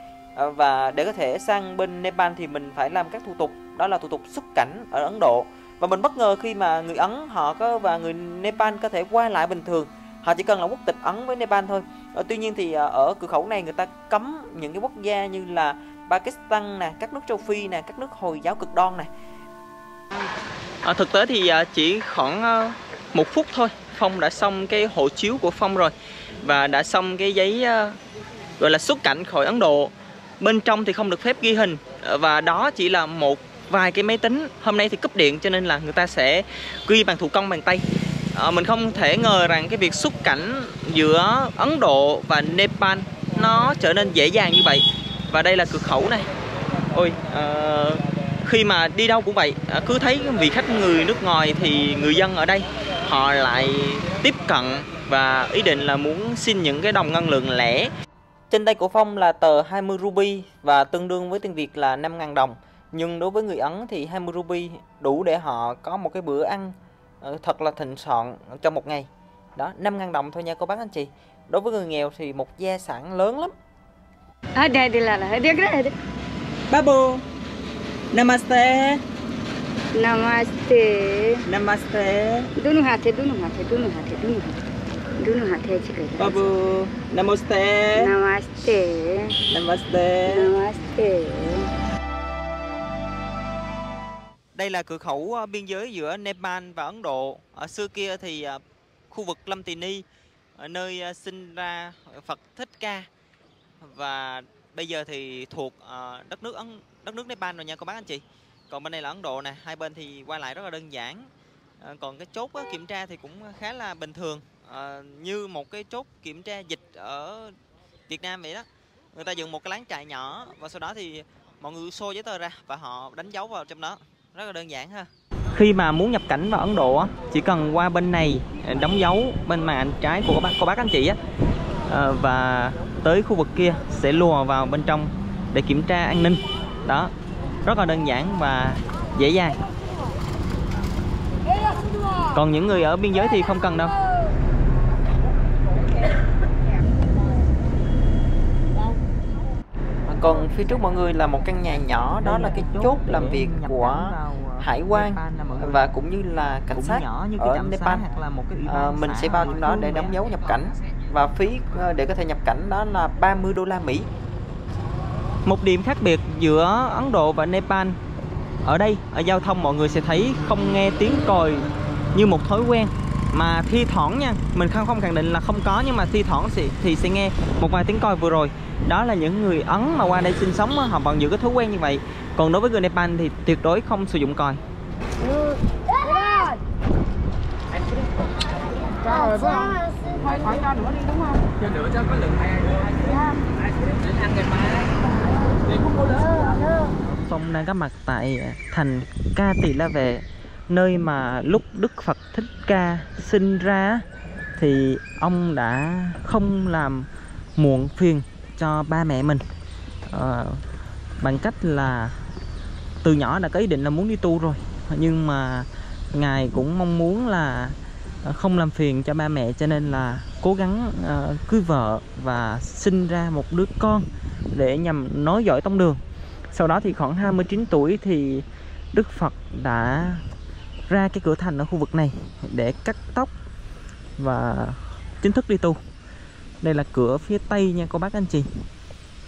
và để có thể sang bên Nepal thì mình phải làm các thủ tục, đó là thủ tục xuất cảnh ở Ấn Độ. Và mình bất ngờ khi mà người Ấn họ có và người Nepal có thể qua lại bình thường, họ chỉ cần là quốc tịch Ấn với Nepal thôi. Tuy nhiên thì ở cửa khẩu này người ta cấm những cái quốc gia như là Pakistan nè, các nước châu Phi nè, các nước Hồi giáo cực đoan này. À, thực tế thì chỉ khoảng một phút thôi, Phong đã xong cái hộ chiếu của Phong rồi và đã xong cái giấy gọi là xuất cảnh khỏi Ấn Độ. Bên trong thì không được phép ghi hình và đó chỉ là một vài cái máy tính. Hôm nay thì cúp điện cho nên là người ta sẽ ghi bằng thủ công, bằng tay. à, Mình không thể ngờ rằng cái việc xuất cảnh giữa Ấn Độ và Nepal nó trở nên dễ dàng như vậy. Và đây là cửa khẩu này. Ôi, à, khi mà đi đâu cũng vậy, à, cứ thấy vị khách người nước ngoài thì người dân ở đây họ lại tiếp cận và ý định là muốn xin những cái đồng ngân lượng lẻ. Trên tay của Phong là tờ hai mươi ruby và tương đương với tiền Việt là năm nghìn đồng. Nhưng đối với người Ấn thì hai mươi ruby đủ để họ có một cái bữa ăn thật là thịnh soạn trong một ngày. Đó, năm nghìn đồng thôi nha cô bác anh chị. Đối với người nghèo thì một gia sản lớn lắm. Ở đây thì là ở đây cái đấy. Babu. Namaste. Namaste. Namaste. Dunu hathe dunu hathe dunu hathe dunu hathe. Dunu hathe chị cái. Babu. Namaste. Namaste. Namaste. Namaste. Đây là cửa khẩu biên giới giữa Nepal và Ấn Độ. Ở xưa kia thì khu vực Lâm Tì Ni, nơi sinh ra Phật Thích Ca, và bây giờ thì thuộc đất nước Ấn, đất nước Nepal rồi nha cô bác anh chị. Còn bên này là Ấn Độ nè, hai bên thì qua lại rất là đơn giản. Còn cái chốt kiểm tra thì cũng khá là bình thường, như một cái chốt kiểm tra dịch ở Việt Nam vậy đó. Người ta dựng một cái lán trại nhỏ và sau đó thì mọi người xô giấy tờ ra và họ đánh dấu vào trong đó. Rất là đơn giản ha. Khi mà muốn nhập cảnh vào Ấn Độ chỉ cần qua bên này đóng dấu bên màn ảnh trái của các bác, các bác anh chị á, và tới khu vực kia sẽ lùa vào bên trong để kiểm tra an ninh. Đó, rất là đơn giản và dễ dàng. Còn những người ở biên giới thì không cần đâu. Còn phía trước mọi người là một căn nhà nhỏ, đó là cái chốt làm việc của hải quan và cũng như là cảnh sát ở Nepal. À, mình sẽ vào trong đó để đóng dấu nhập cảnh và phí để có thể nhập cảnh đó là ba mươi đô la Mỹ. Một điểm khác biệt giữa Ấn Độ và Nepal ở đây, ở giao thông mọi người sẽ thấy không nghe tiếng còi như một thói quen, mà thi thoảng nha, mình không không khẳng định là không có, nhưng mà thi thoảng thì, thì sẽ nghe một vài tiếng còi. Vừa rồi đó là những người Ấn mà qua đây sinh sống, họ vẫn giữ cái thói quen như vậy. Còn đối với người Nepal thì tuyệt đối không sử dụng còi. Phong đang có mặt tại thành Kapilavastu, nơi mà lúc Đức Phật Thích Ca sinh ra thì ông đã không làm muộn phiền cho ba mẹ mình à, bằng cách là từ nhỏ đã có ý định là muốn đi tu rồi, nhưng mà ngài cũng mong muốn là không làm phiền cho ba mẹ, cho nên là cố gắng uh, cưới vợ và sinh ra một đứa con để nhằm nối dõi tông đường. Sau đó thì khoảng hai mươi chín tuổi thì Đức Phật đã ra cái cửa thành ở khu vực này để cắt tóc và chính thức đi tu. Đây là cửa phía Tây nha cô bác anh chị.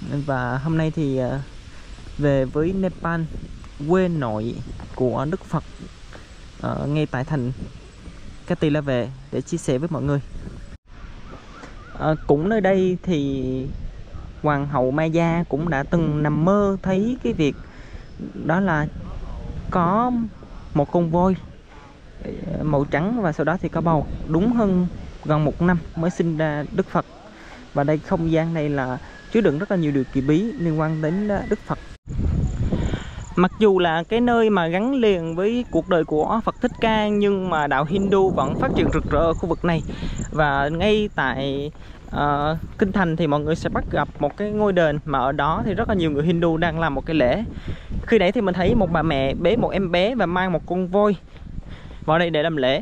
Và hôm nay thì về với Nepal, quê nội của Đức Phật uh, ngay tại thành Kapilavastu để chia sẻ với mọi người. À, cũng nơi đây thì Hoàng hậu Maya cũng đã từng nằm mơ thấy cái việc đó là có một con voi màu trắng và sau đó thì có bầu, đúng hơn gần một năm mới sinh ra Đức Phật. Và đây, không gian này là chứa đựng rất là nhiều điều kỳ bí liên quan đến Đức Phật. Mặc dù là cái nơi mà gắn liền với cuộc đời của Phật Thích Ca, nhưng mà đạo Hindu vẫn phát triển rực rỡ ở khu vực này. Và ngay tại uh, Kinh Thành thì mọi người sẽ bắt gặp một cái ngôi đền mà ở đó thì rất là nhiều người Hindu đang làm một cái lễ. Khi nãy thì mình thấy một bà mẹ bế một em bé và mang một con voi vào đây để làm lễ.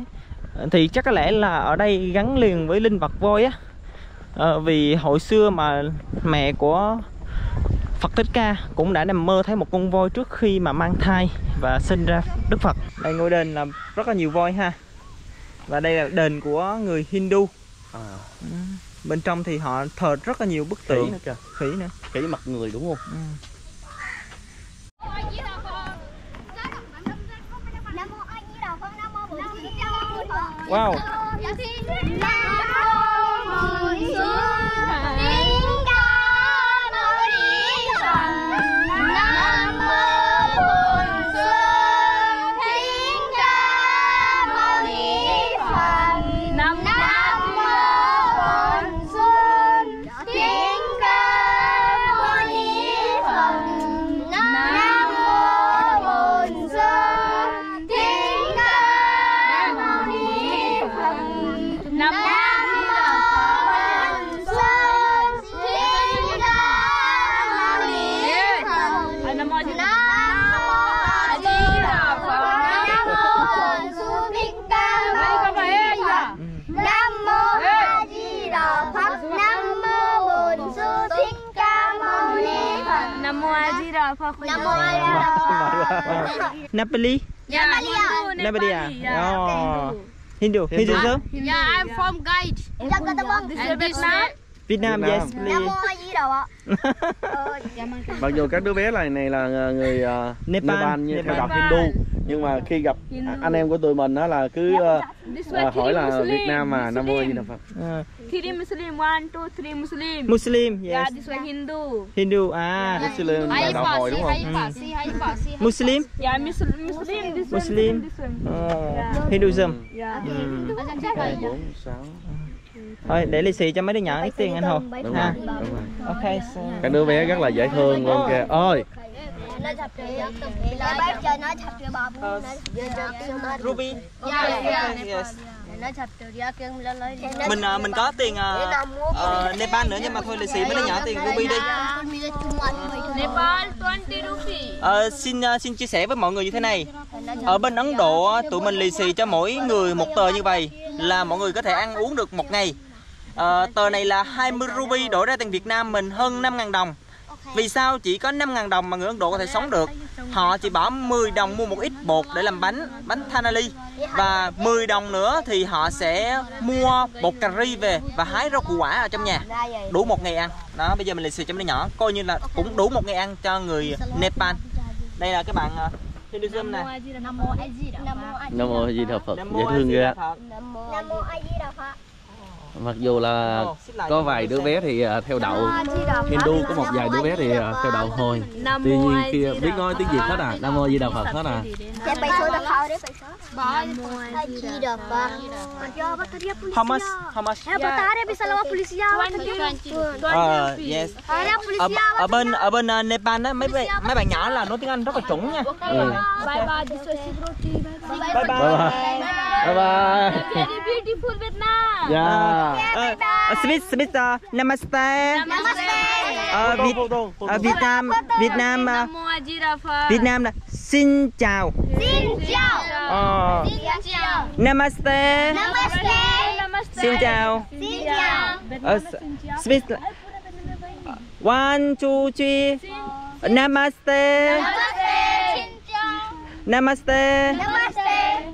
Thì chắc có lẽ là ở đây gắn liền với linh vật voi á, uh, vì hồi xưa mà mẹ của Phật Thích Ca cũng đã nằm mơ thấy một con voi trước khi mà mang thai và sinh ra Đức Phật. Đây, ngôi đền là rất là nhiều voi ha. Và đây là đền của người Hindu. À. Bên trong thì họ thờ rất là nhiều bức tượng. Khỉ nữa kìa. Khỉ nữa. Khỉ mặt người đúng không? Ừ. Wow. Nepali? Yeah, Nepali. Oh. Hindu. Hindu, sir? Yeah, I'm from Guide. And Vietnam? Vietnam, yes, please. Mặc dù các đứa bé này này là người uh, Nepal, Nepal như theo đạo Hindu, nhưng mà khi gặp anh em của tụi mình đó là cứ uh, hỏi là Việt Nam mà Nam ơi gì nào Phật. Three Muslim, one, two, three Muslim. Muslim, yes. Yeah, this one Hindu. Hindu, ah. Muslim, đạo Hồi đúng không? Muslim? Yeah, Muslim, Muslim, this one, Muslim. Hinduism. Yeah. bốn, sáu. Thôi để lì xì cho mấy đứa nhỏ ít tiền anh Hồ. Đúng rồi. Ok. Cái đứa bé rất là dễ thương luôn kìa. Ôi. Ruby. Mình mình có tiền uh, Nepal nữa, nhưng mà thôi lì xì mấy đứa nhỏ tiền Ruby đi. Nepal hai mươi ruby. Uh, xin uh, xin chia sẻ với mọi người như thế này. Ở bên Ấn Độ tụi mình lì xì cho mỗi người một tờ như vậy là mọi người có thể ăn uống được một ngày. À, tờ này là hai mươi ruby đổi ra tiền Việt Nam mình hơn năm ngàn đồng. Vì sao chỉ có năm nghìn đồng mà người Ấn Độ có thể sống được? Họ chỉ bỏ mười đồng mua một ít bột để làm bánh, bánh thanali. Và mười đồng nữa thì họ sẽ mua bột cà ri về và hái rau củ quả ở trong nhà. Đủ một ngày ăn. Đó, bây giờ mình lì xì cho mấy đứa nhỏ. Coi như là cũng đủ một ngày ăn cho người Nepal. Đây là các bạn Hinduism nè. Nam mô A Di Đà Phật. Nam mô A Di Đà Phật. Dễ thương ghê. Nam mô A Di Đà Phật. Mặc dù là có vài đứa bé thì theo đạo Hindu, có một vài đứa bé thì theo đạo Hồi. Tuy nhiên khi biết nói tiếng Việt hết à, Nam mô A Di Đà Phật hết à. Hamas, Hamas. Yes. Ở, ở bên ở bên Nepal đó, mấy mấy bạn nhỏ là nói tiếng Anh rất là chuẩn nha. Ừ. Bye bye. Bye bye. Bye bye. Very beautiful Vietnam. Yeah. Smith, Smith, namaste. Namaste. Vietnam, Vietnam, Vietnam là xin chào. Xin chào. Namaste. Namaste. Xin chào. Xin chào. Smith. One, two, three. Namaste. Namaste.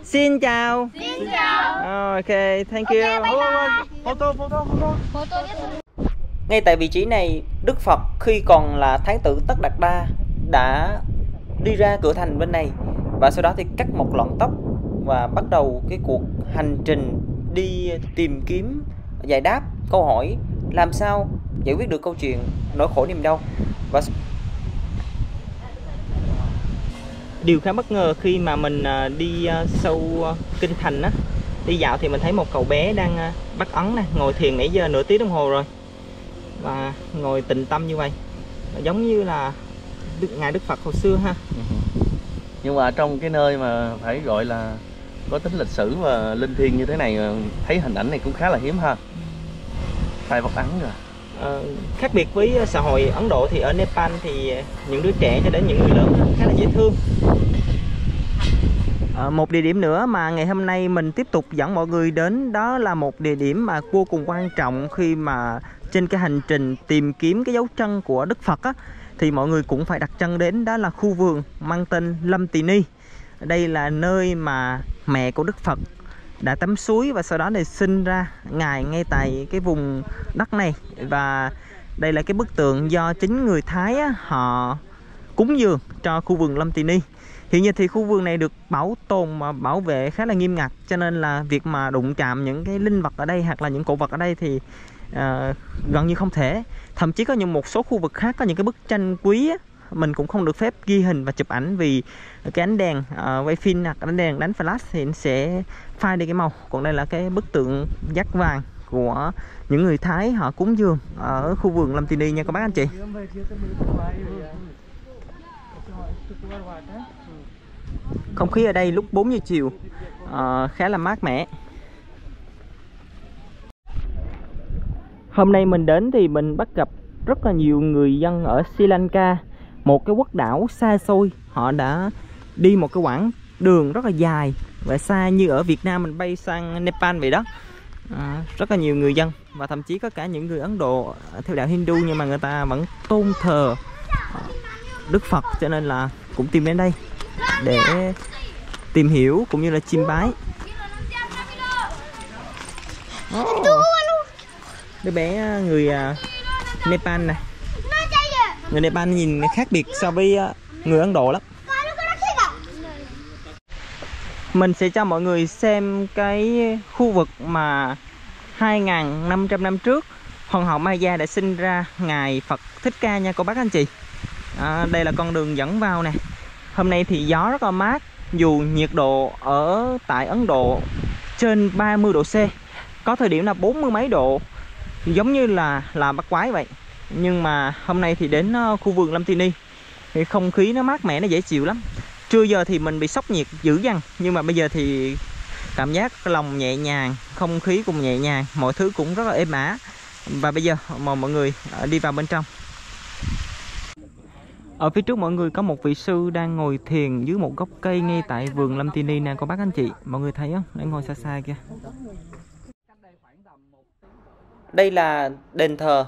Xin chào. Xin chào. Ok, thank you. Okay, bye bye. Photo, photo, photo. Ngay tại vị trí này, Đức Phật khi còn là Thái tử Tất Đạt Đa đã đi ra cửa thành bên này và sau đó thì cắt một lọn tóc và bắt đầu cái cuộc hành trình đi tìm kiếm giải đáp câu hỏi làm sao giải quyết được câu chuyện nỗi khổ niềm đau. Và điều khá bất ngờ khi mà mình đi sâu kinh thành á, đi dạo thì mình thấy một cậu bé đang bắt ấn nè, ngồi thiền nãy giờ nửa tiếng đồng hồ rồi và ngồi tịnh tâm như vậy, giống như là Đức, ngài Đức Phật hồi xưa ha. Nhưng mà trong cái nơi mà phải gọi là có tính lịch sử và linh thiêng như thế này, thấy hình ảnh này cũng khá là hiếm ha. Tại bắt ấn rồi. Ờ, khác biệt với xã hội Ấn Độ thì ở Nepal thì những đứa trẻ cho đến những người lớn khá là dễ thương. À, một địa điểm nữa mà ngày hôm nay mình tiếp tục dẫn mọi người đến, đó là một địa điểm mà vô cùng quan trọng khi mà trên cái hành trình tìm kiếm cái dấu chân của Đức Phật á, thì mọi người cũng phải đặt chân đến, đó là khu vườn mang tên Lâm Tì Ni. Đây là nơi mà mẹ của Đức Phật đã tắm suối và sau đó thì sinh ra ngài ngay tại cái vùng đất này. Và đây là cái bức tượng do chính người Thái á, họ cúng dường cho khu vườn Lâm Tì Ni. Hiện giờ thì khu vườn này được bảo tồn và bảo vệ khá là nghiêm ngặt, cho nên là việc mà đụng chạm những cái linh vật ở đây hoặc là những cổ vật ở đây thì uh, gần như không thể. Thậm chí có những một số khu vực khác có những cái bức tranh quý á, mình cũng không được phép ghi hình và chụp ảnh vì cái ánh đèn uh, quay phim hoặc ánh đèn đánh flash thì nó sẽ phai đi cái màu. Còn đây là cái bức tượng dát vàng của những người Thái họ cúng dường ở khu vườn Lâm Tì Ni nha các bác anh chị. Không khí ở đây lúc bốn giờ chiều uh, khá là mát mẻ. Hôm nay mình đến thì mình bắt gặp rất là nhiều người dân ở Sri Lanka, một cái quốc đảo xa xôi. Họ đã đi một cái quãng đường rất là dài và xa, như ở Việt Nam mình bay sang Nepal vậy đó. À, rất là nhiều người dân và thậm chí có cả những người Ấn Độ theo đạo Hindu nhưng mà người ta vẫn tôn thờ Đức Phật, cho nên là cũng tìm đến đây để tìm hiểu cũng như là chiêm bái. Oh, đứa bé người Nepal này, người Nepal nhìn khác biệt so với người Ấn Độ lắm. Mình sẽ cho mọi người xem cái khu vực mà hai nghìn năm trăm năm trước Hoàng hậu Maya đã sinh ra ngài Phật Thích Ca nha cô bác anh chị. À, đây là con đường dẫn vào nè. Hôm nay thì gió rất là mát, dù nhiệt độ ở tại Ấn Độ trên ba mươi độ C, có thời điểm là bốn mươi mấy độ, giống như là là bắt quái vậy. Nhưng mà hôm nay thì đến khu vườn Lâm Tì Ni thì không khí nó mát mẻ, nó dễ chịu lắm. Trưa giờ thì mình bị sốc nhiệt dữ dằn, nhưng mà bây giờ thì cảm giác lòng nhẹ nhàng, không khí cũng nhẹ nhàng, mọi thứ cũng rất là êm ả. Và bây giờ mời mọi người đi vào bên trong. Ở phía trước mọi người có một vị sư đang ngồi thiền dưới một gốc cây ngay tại vườn Lâm Tì Ni nè cô bác anh chị. Mọi người thấy không? Đang ngồi xa xa kia. Đây là đền thờ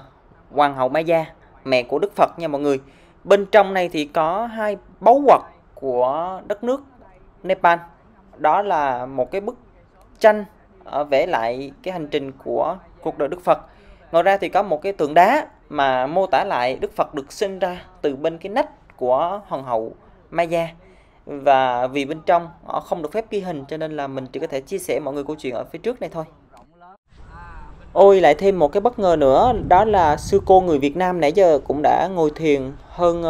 Hoàng hậu Maya. mẹ của Đức Phật nha mọi người. Bên trong này thì có hai báu vật của đất nước Nepal. Đó là một cái bức tranh vẽ lại cái hành trình của cuộc đời Đức Phật. Ngoài ra thì có một cái tượng đá mà mô tả lại Đức Phật được sinh ra từ bên cái nách của Hoàng hậu Maya. Và vì bên trong họ không được phép ghi hình cho nên là mình chỉ có thể chia sẻ mọi người câu chuyện ở phía trước này thôi. Ôi, lại thêm một cái bất ngờ nữa, đó là sư cô người Việt Nam nãy giờ cũng đã ngồi thiền hơn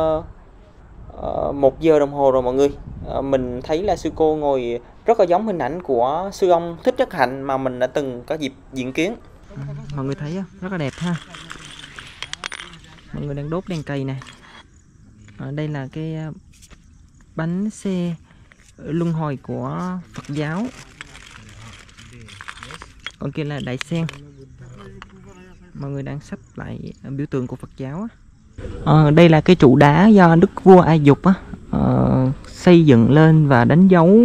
uh, một giờ đồng hồ rồi mọi người. uh, Mình thấy là sư cô ngồi rất là giống hình ảnh của sư ông Thích Chất Hạnh mà mình đã từng có dịp diễn kiến. Ừ, mọi người thấy không? Rất là đẹp ha. Mọi người đang đốt đèn cầy này. Ở đây là cái bánh xe luân hồi của Phật giáo. Còn kia là đại sen. Mọi người đang sắp lại biểu tượng của Phật giáo. À, đây là cái trụ đá do Đức Vua A Dục á, uh, xây dựng lên và đánh dấu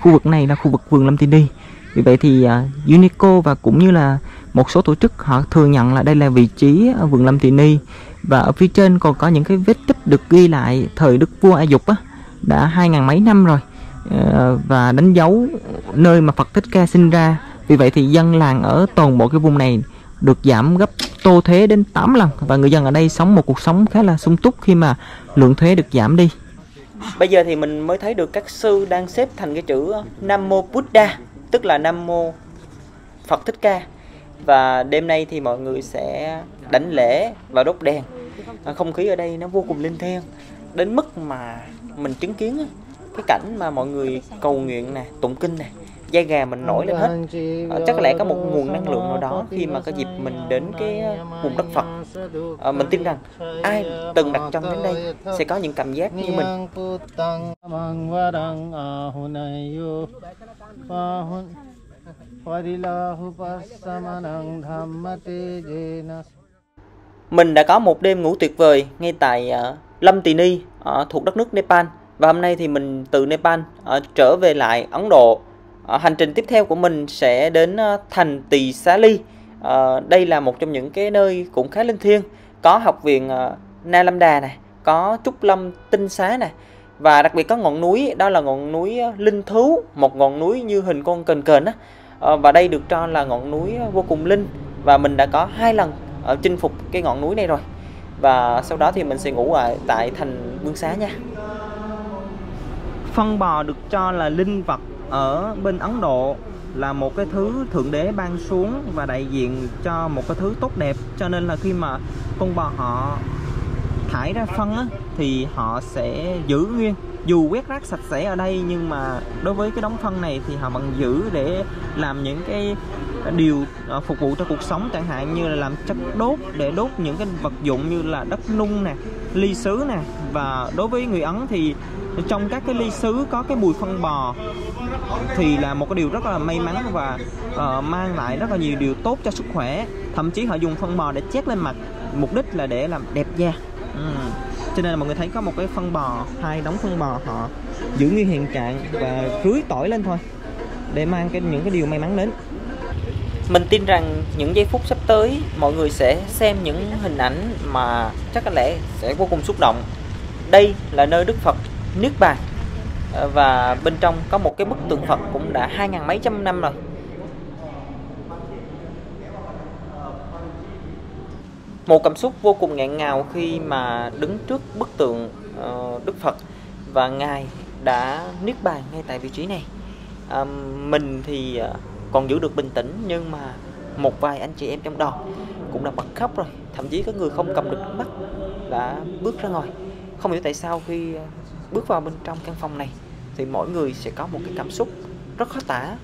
khu vực này là khu vực vườn Lâm Tì Ni. Vì vậy thì uh, UNESCO và cũng như là một số tổ chức họ thừa nhận là đây là vị trí ở vườn Lâm Tì Ni. Và ở phía trên còn có những cái vết tích được ghi lại thời Đức Vua A Dục á, đã hai ngàn mấy năm rồi, uh, và đánh dấu nơi mà Phật Thích Ca sinh ra. Vì vậy thì dân làng ở toàn bộ cái vùng này được giảm gấp tô thuế đến tám lần. Và người dân ở đây sống một cuộc sống khá là sung túc khi mà lượng thuế được giảm đi. Bây giờ thì mình mới thấy được các sư đang xếp thành cái chữ Nam Mô Buddha, tức là Nam Mô Phật Thích Ca. Và đêm nay thì mọi người sẽ đảnh lễ và đốt đèn. Không khí ở đây nó vô cùng linh thiêng, đến mức mà mình chứng kiến cái cảnh mà mọi người cầu nguyện nè, tụng kinh nè, da gà mình nổi lên hết. Chắc có lẽ có một nguồn năng lượng nào đó khi mà cái dịp mình đến cái vùng đất Phật. À, mình tin rằng ai từng đặt chân đến đây sẽ có những cảm giác như mình. Mình đã có một đêm ngủ tuyệt vời ngay tại Lâm Tì Ni thuộc đất nước Nepal. Và hôm nay thì mình từ Nepal trở về lại Ấn Độ. Hành trình tiếp theo của mình sẽ đến thành Tỳ Xá Ly. À, đây là một trong những cái nơi cũng khá linh thiêng. Có học viện uh, Na Lan Đà này, có Trúc Lâm Tinh Xá này. Và đặc biệt có ngọn núi, đó là ngọn núi Linh Thú, một ngọn núi như hình con cần kền á. À, và đây được cho là ngọn núi vô cùng linh. Và mình đã có hai lần uh, chinh phục cái ngọn núi này rồi. Và sau đó thì mình sẽ ngủ ở tại thành Vương Xá nha. Phân bò được cho là linh vật ở bên Ấn Độ, là một cái thứ Thượng Đế ban xuống và đại diện cho một cái thứ tốt đẹp. Cho nên là khi mà con bò họ thải ra phân á, thì họ sẽ giữ nguyên. Dù quét rác sạch sẽ ở đây nhưng mà đối với cái đống phân này thì họ vẫn giữ để làm những cái điều phục vụ cho cuộc sống. Chẳng hạn như là làm chất đốt, để đốt những cái vật dụng như là đất nung nè, ly sứ nè. Và đối với người Ấn thì trong các cái ly sứ có cái mùi phân bò thì là một cái điều rất là may mắn và uh, mang lại rất là nhiều điều tốt cho sức khỏe. Thậm chí họ dùng phân bò để chét lên mặt, mục đích là để làm đẹp da. Ừ. Cho nên là mọi người thấy có một cái phân bò, hai đống phân bò họ giữ nguyên hiện trạng và rưới tỏi lên thôi để mang cái những cái điều may mắn đến. Mình tin rằng những giây phút sắp tới mọi người sẽ xem những hình ảnh mà chắc có lẽ sẽ vô cùng xúc động. Đây là nơi Đức Phật Niết Bàn và bên trong có một cái bức tượng Phật cũng đã hai ngàn mấy trăm năm rồi. Một cảm xúc vô cùng nghẹn ngào khi mà đứng trước bức tượng uh, Đức Phật và Ngài đã niết bàn ngay tại vị trí này. Uh, mình thì uh, còn giữ được bình tĩnh nhưng mà một vài anh chị em trong đoàn cũng đã bật khóc rồi. Thậm chí có người không cầm được nước mắt đã bước ra ngoài. Không hiểu tại sao khi bước vào bên trong căn phòng này thì mỗi người sẽ có một cái cảm xúc rất khó tả.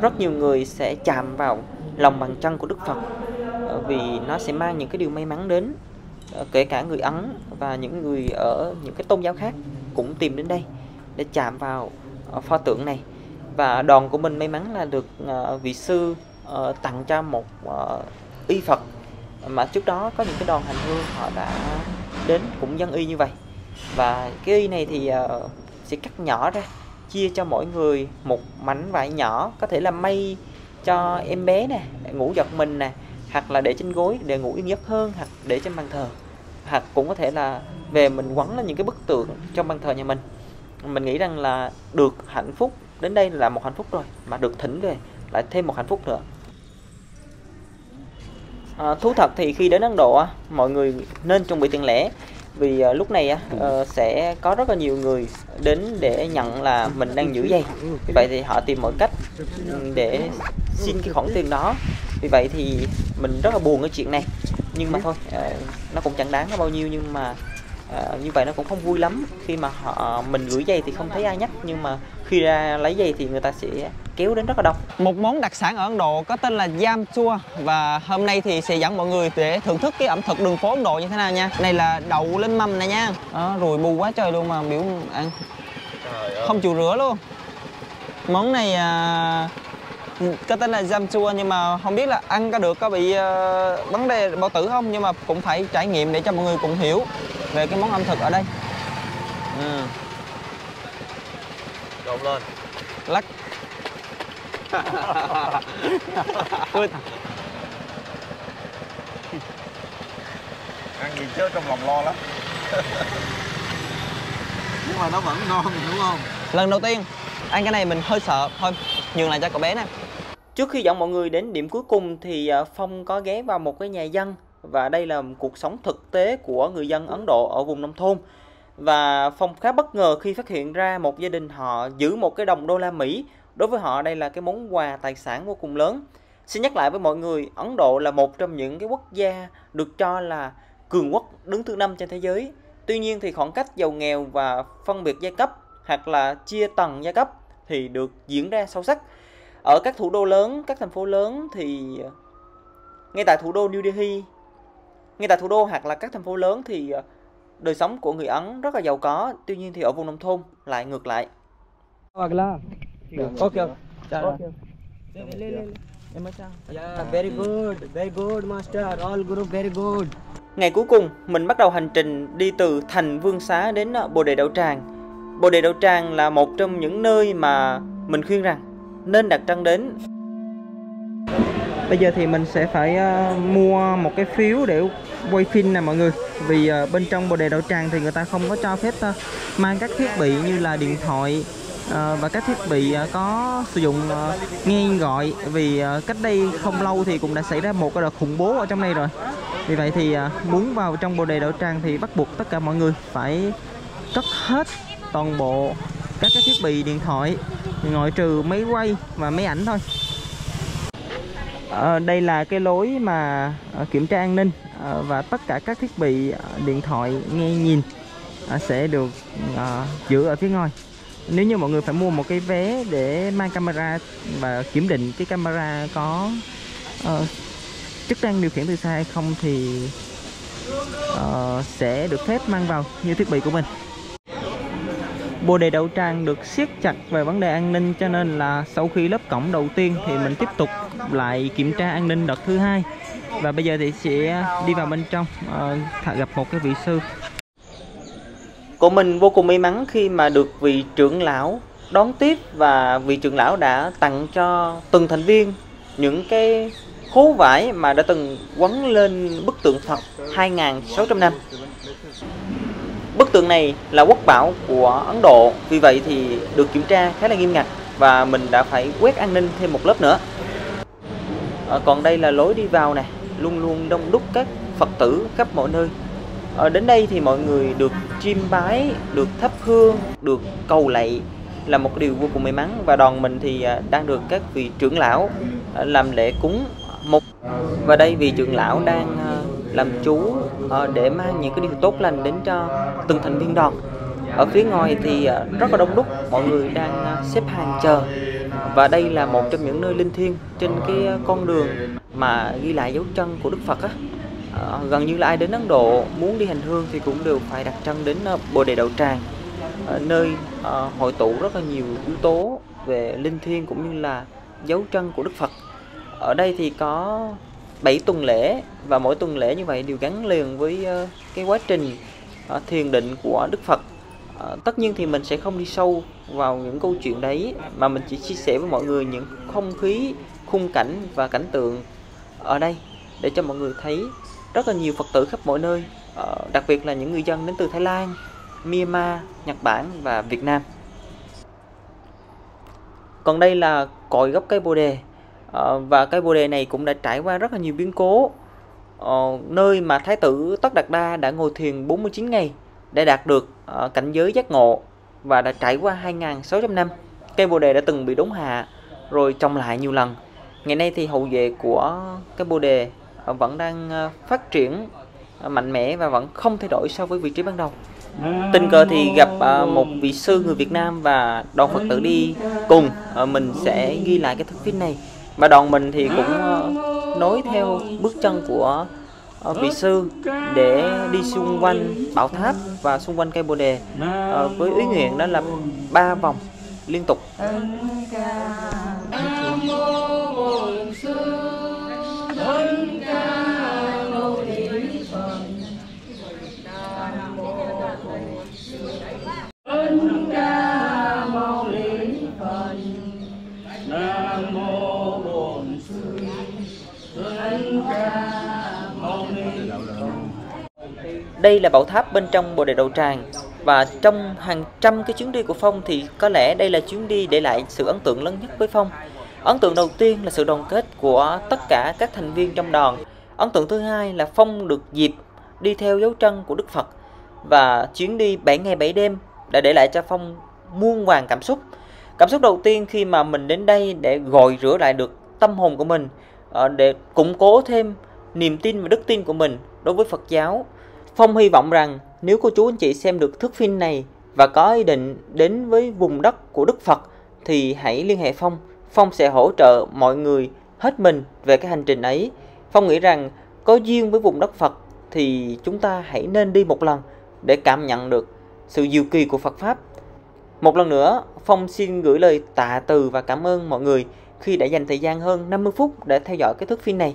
Rất nhiều người sẽ chạm vào lòng bàn chân của Đức Phật vì nó sẽ mang những cái điều may mắn đến. Kể cả người Ấn và những người ở những cái tôn giáo khác cũng tìm đến đây để chạm vào pho tượng này. Và đoàn của mình may mắn là được vị sư tặng cho một y Phật mà trước đó có những cái đoàn hành hương họ đã đến cũng dân y như vậy. Và cái y này thì uh, sẽ cắt nhỏ ra, chia cho mỗi người một mảnh vải nhỏ, có thể là may cho em bé nè, ngủ giật mình nè, hoặc là để trên gối để ngủ yên giấc hơn, hoặc để trên bàn thờ, hoặc cũng có thể là về mình quấn lên những cái bức tượng trong bàn thờ nhà mình. Mình nghĩ rằng là được hạnh phúc đến đây là một hạnh phúc rồi, mà được thỉnh về lại thêm một hạnh phúc nữa. À, thú thật thì khi đến Ấn Độ mọi người nên chuẩn bị tiền lẻ, vì lúc này uh, sẽ có rất là nhiều người đến để nhận là mình đang giữ giày. Vì vậy thì họ tìm mọi cách để xin cái khoản tiền đó. Vì vậy thì mình rất là buồn cái chuyện này, nhưng mà thôi, uh, nó cũng chẳng đáng bao nhiêu, nhưng mà uh, như vậy nó cũng không vui lắm. Khi mà họ mình gửi giày thì không thấy ai nhắc, nhưng mà khi ra lấy giày thì người ta sẽ kéo đến rất là đông. Một món đặc sản ở Ấn Độ có tên là Yam Chua, và hôm nay thì sẽ dẫn mọi người để thưởng thức cái ẩm thực đường phố Ấn Độ như thế nào nha. Này là đậu lên mâm này nha. À, rồi bù quá trời luôn mà biểu ăn không chịu rửa luôn. Món này à, có tên là Yam Chua, nhưng mà không biết là ăn có được, có bị à, vấn đề bao tử không, nhưng mà cũng phải trải nghiệm để cho mọi người cùng hiểu về cái món ẩm thực ở đây. Ừ. Đậu lên lắc. Ăn gì chứ trong lòng lo lắm. Nhưng mà nó vẫn ngon đúng không? Lần đầu tiên ăn cái này mình hơi sợ. Thôi nhường lại cho cậu bé nè. Trước khi dẫn mọi người đến điểm cuối cùng thì Phong có ghé vào một cái nhà dân, và đây là cuộc sống thực tế của người dân Ấn Độ ở vùng nông thôn. Và Phong khá bất ngờ khi phát hiện ra một gia đình họ giữ một cái đồng đô la Mỹ. Đối với họ đây là cái món quà tài sản vô cùng lớn. Xin nhắc lại với mọi người, Ấn Độ là một trong những cái quốc gia được cho là cường quốc đứng thứ năm trên thế giới. Tuy nhiên thì khoảng cách giàu nghèo và phân biệt giai cấp hoặc là chia tầng giai cấp thì được diễn ra sâu sắc. Ở các thủ đô lớn, các thành phố lớn thì ngay tại thủ đô New Delhi, ngay tại thủ đô hoặc là các thành phố lớn thì đời sống của người Ấn rất là giàu có. Tuy nhiên thì ở vùng nông thôn lại ngược lại. Ok, ok. Very good, very good master, all guru very good. Ngày cuối cùng, mình bắt đầu hành trình đi từ Thành Vương Xá đến Bồ Đề Đạo Tràng. Bồ Đề Đạo Tràng là một trong những nơi mà mình khuyên rằng nên đặt chân đến. Bây giờ thì mình sẽ phải mua một cái phiếu để quay phim nè mọi người. Vì bên trong Bồ Đề Đạo Tràng thì người ta không có cho phép mang các thiết bị như là điện thoại và các thiết bị có sử dụng nghe gọi, vì cách đây không lâu thì cũng đã xảy ra một cái đợt khủng bố ở trong này rồi. Vì vậy thì muốn vào trong Bồ Đề Đạo Tràng thì bắt buộc tất cả mọi người phải cất hết toàn bộ các cái thiết bị điện thoại, ngoại trừ máy quay và máy ảnh thôi. À, đây là cái lối mà kiểm tra an ninh, và tất cả các thiết bị điện thoại nghe nhìn sẽ được giữ ở phía ngoài. Nếu như mọi người phải mua một cái vé để mang camera và kiểm định cái camera có uh, chức năng điều khiển từ xa hay không thì uh, sẽ được phép mang vào như thiết bị của mình. Bồ Đề Đạo Tràng được siết chặt về vấn đề an ninh, cho nên là sau khi lớp cổng đầu tiên thì mình tiếp tục lại kiểm tra an ninh đợt thứ hai. Và bây giờ thì sẽ đi vào bên trong uh, gặp một cái vị sư. Cậu mình vô cùng may mắn khi mà được vị trưởng lão đón tiếp, và vị trưởng lão đã tặng cho từng thành viên những cái khố vải mà đã từng quấn lên bức tượng Phật hai nghìn sáu trăm năm. Bức tượng này là quốc bảo của Ấn Độ, vì vậy thì được kiểm tra khá là nghiêm ngặt và mình đã phải quét an ninh thêm một lớp nữa. À, còn đây là lối đi vào này, luôn luôn đông đúc các Phật tử khắp mọi nơi. Ở đến đây thì mọi người được chiêm bái, được thắp hương, được cầu lạy là một điều vô cùng may mắn, và đoàn mình thì đang được các vị trưởng lão làm lễ cúng một. Và đây vị trưởng lão đang làm chú để mang những cái điều tốt lành đến cho từng thành viên đoàn. Ở phía ngoài thì rất là đông đúc, mọi người đang xếp hàng chờ. Và đây là một trong những nơi linh thiêng trên cái con đường mà ghi lại dấu chân của Đức Phật á. À, gần như là ai đến Ấn Độ muốn đi hành hương thì cũng đều phải đặt chân đến uh, Bồ Đề Đạo Tràng, à, nơi uh, hội tụ rất là nhiều yếu tố về linh thiêng cũng như là dấu chân của Đức Phật. Ở đây thì có bảy tuần lễ, và mỗi tuần lễ như vậy đều gắn liền với uh, cái quá trình uh, thiền định của Đức Phật. À, tất nhiên thì mình sẽ không đi sâu vào những câu chuyện đấy, mà mình chỉ chia sẻ với mọi người những không khí, khung cảnh và cảnh tượng ở đây để cho mọi người thấy rất là nhiều Phật tử khắp mọi nơi, đặc biệt là những người dân đến từ Thái Lan, Myanmar, Nhật Bản và Việt Nam. Còn đây là cội gốc cây Bồ Đề, và cây Bồ Đề này cũng đã trải qua rất là nhiều biến cố, nơi mà Thái tử Tất Đạt Đa đã ngồi thiền bốn mươi chín ngày để đạt được cảnh giới giác ngộ, và đã trải qua hai nghìn sáu trăm năm. Cây Bồ Đề đã từng bị đốn hạ rồi trồng lại nhiều lần. Ngày nay thì hậu vệ của cây Bồ Đề vẫn đang phát triển mạnh mẽ và vẫn không thay đổi so với vị trí ban đầu. Tình cờ thì gặp một vị sư người Việt Nam và đoàn Phật tử đi cùng, mình sẽ ghi lại cái thước phim này. Và đoàn mình thì cũng nối theo bước chân của vị sư để đi xung quanh bảo tháp và xung quanh cây Bồ Đề, với ý nguyện đó là ba vòng liên tục. Đây là bảo tháp bên trong Bồ Đề Đạo Tràng, và trong hàng trăm cái chuyến đi của Phong thì có lẽ đây là chuyến đi để lại sự ấn tượng lớn nhất với Phong. Ấn tượng đầu tiên là sự đoàn kết của tất cả các thành viên trong đoàn. Ấn tượng thứ hai là Phong được dịp đi theo dấu chân của Đức Phật, và chuyến đi bảy ngày bảy đêm đã để lại cho Phong muôn vàn cảm xúc. Cảm xúc đầu tiên khi mà mình đến đây để gội rửa lại được tâm hồn của mình, để củng cố thêm niềm tin và đức tin của mình đối với Phật giáo. Phong hy vọng rằng nếu cô chú anh chị xem được thước phim này và có ý định đến với vùng đất của Đức Phật thì hãy liên hệ Phong. Phong sẽ hỗ trợ mọi người hết mình về cái hành trình ấy. Phong nghĩ rằng có duyên với vùng đất Phật thì chúng ta hãy nên đi một lần để cảm nhận được sự diệu kỳ của Phật Pháp. Một lần nữa, Phong xin gửi lời tạ từ và cảm ơn mọi người khi đã dành thời gian hơn năm mươi phút để theo dõi cái thước phim này.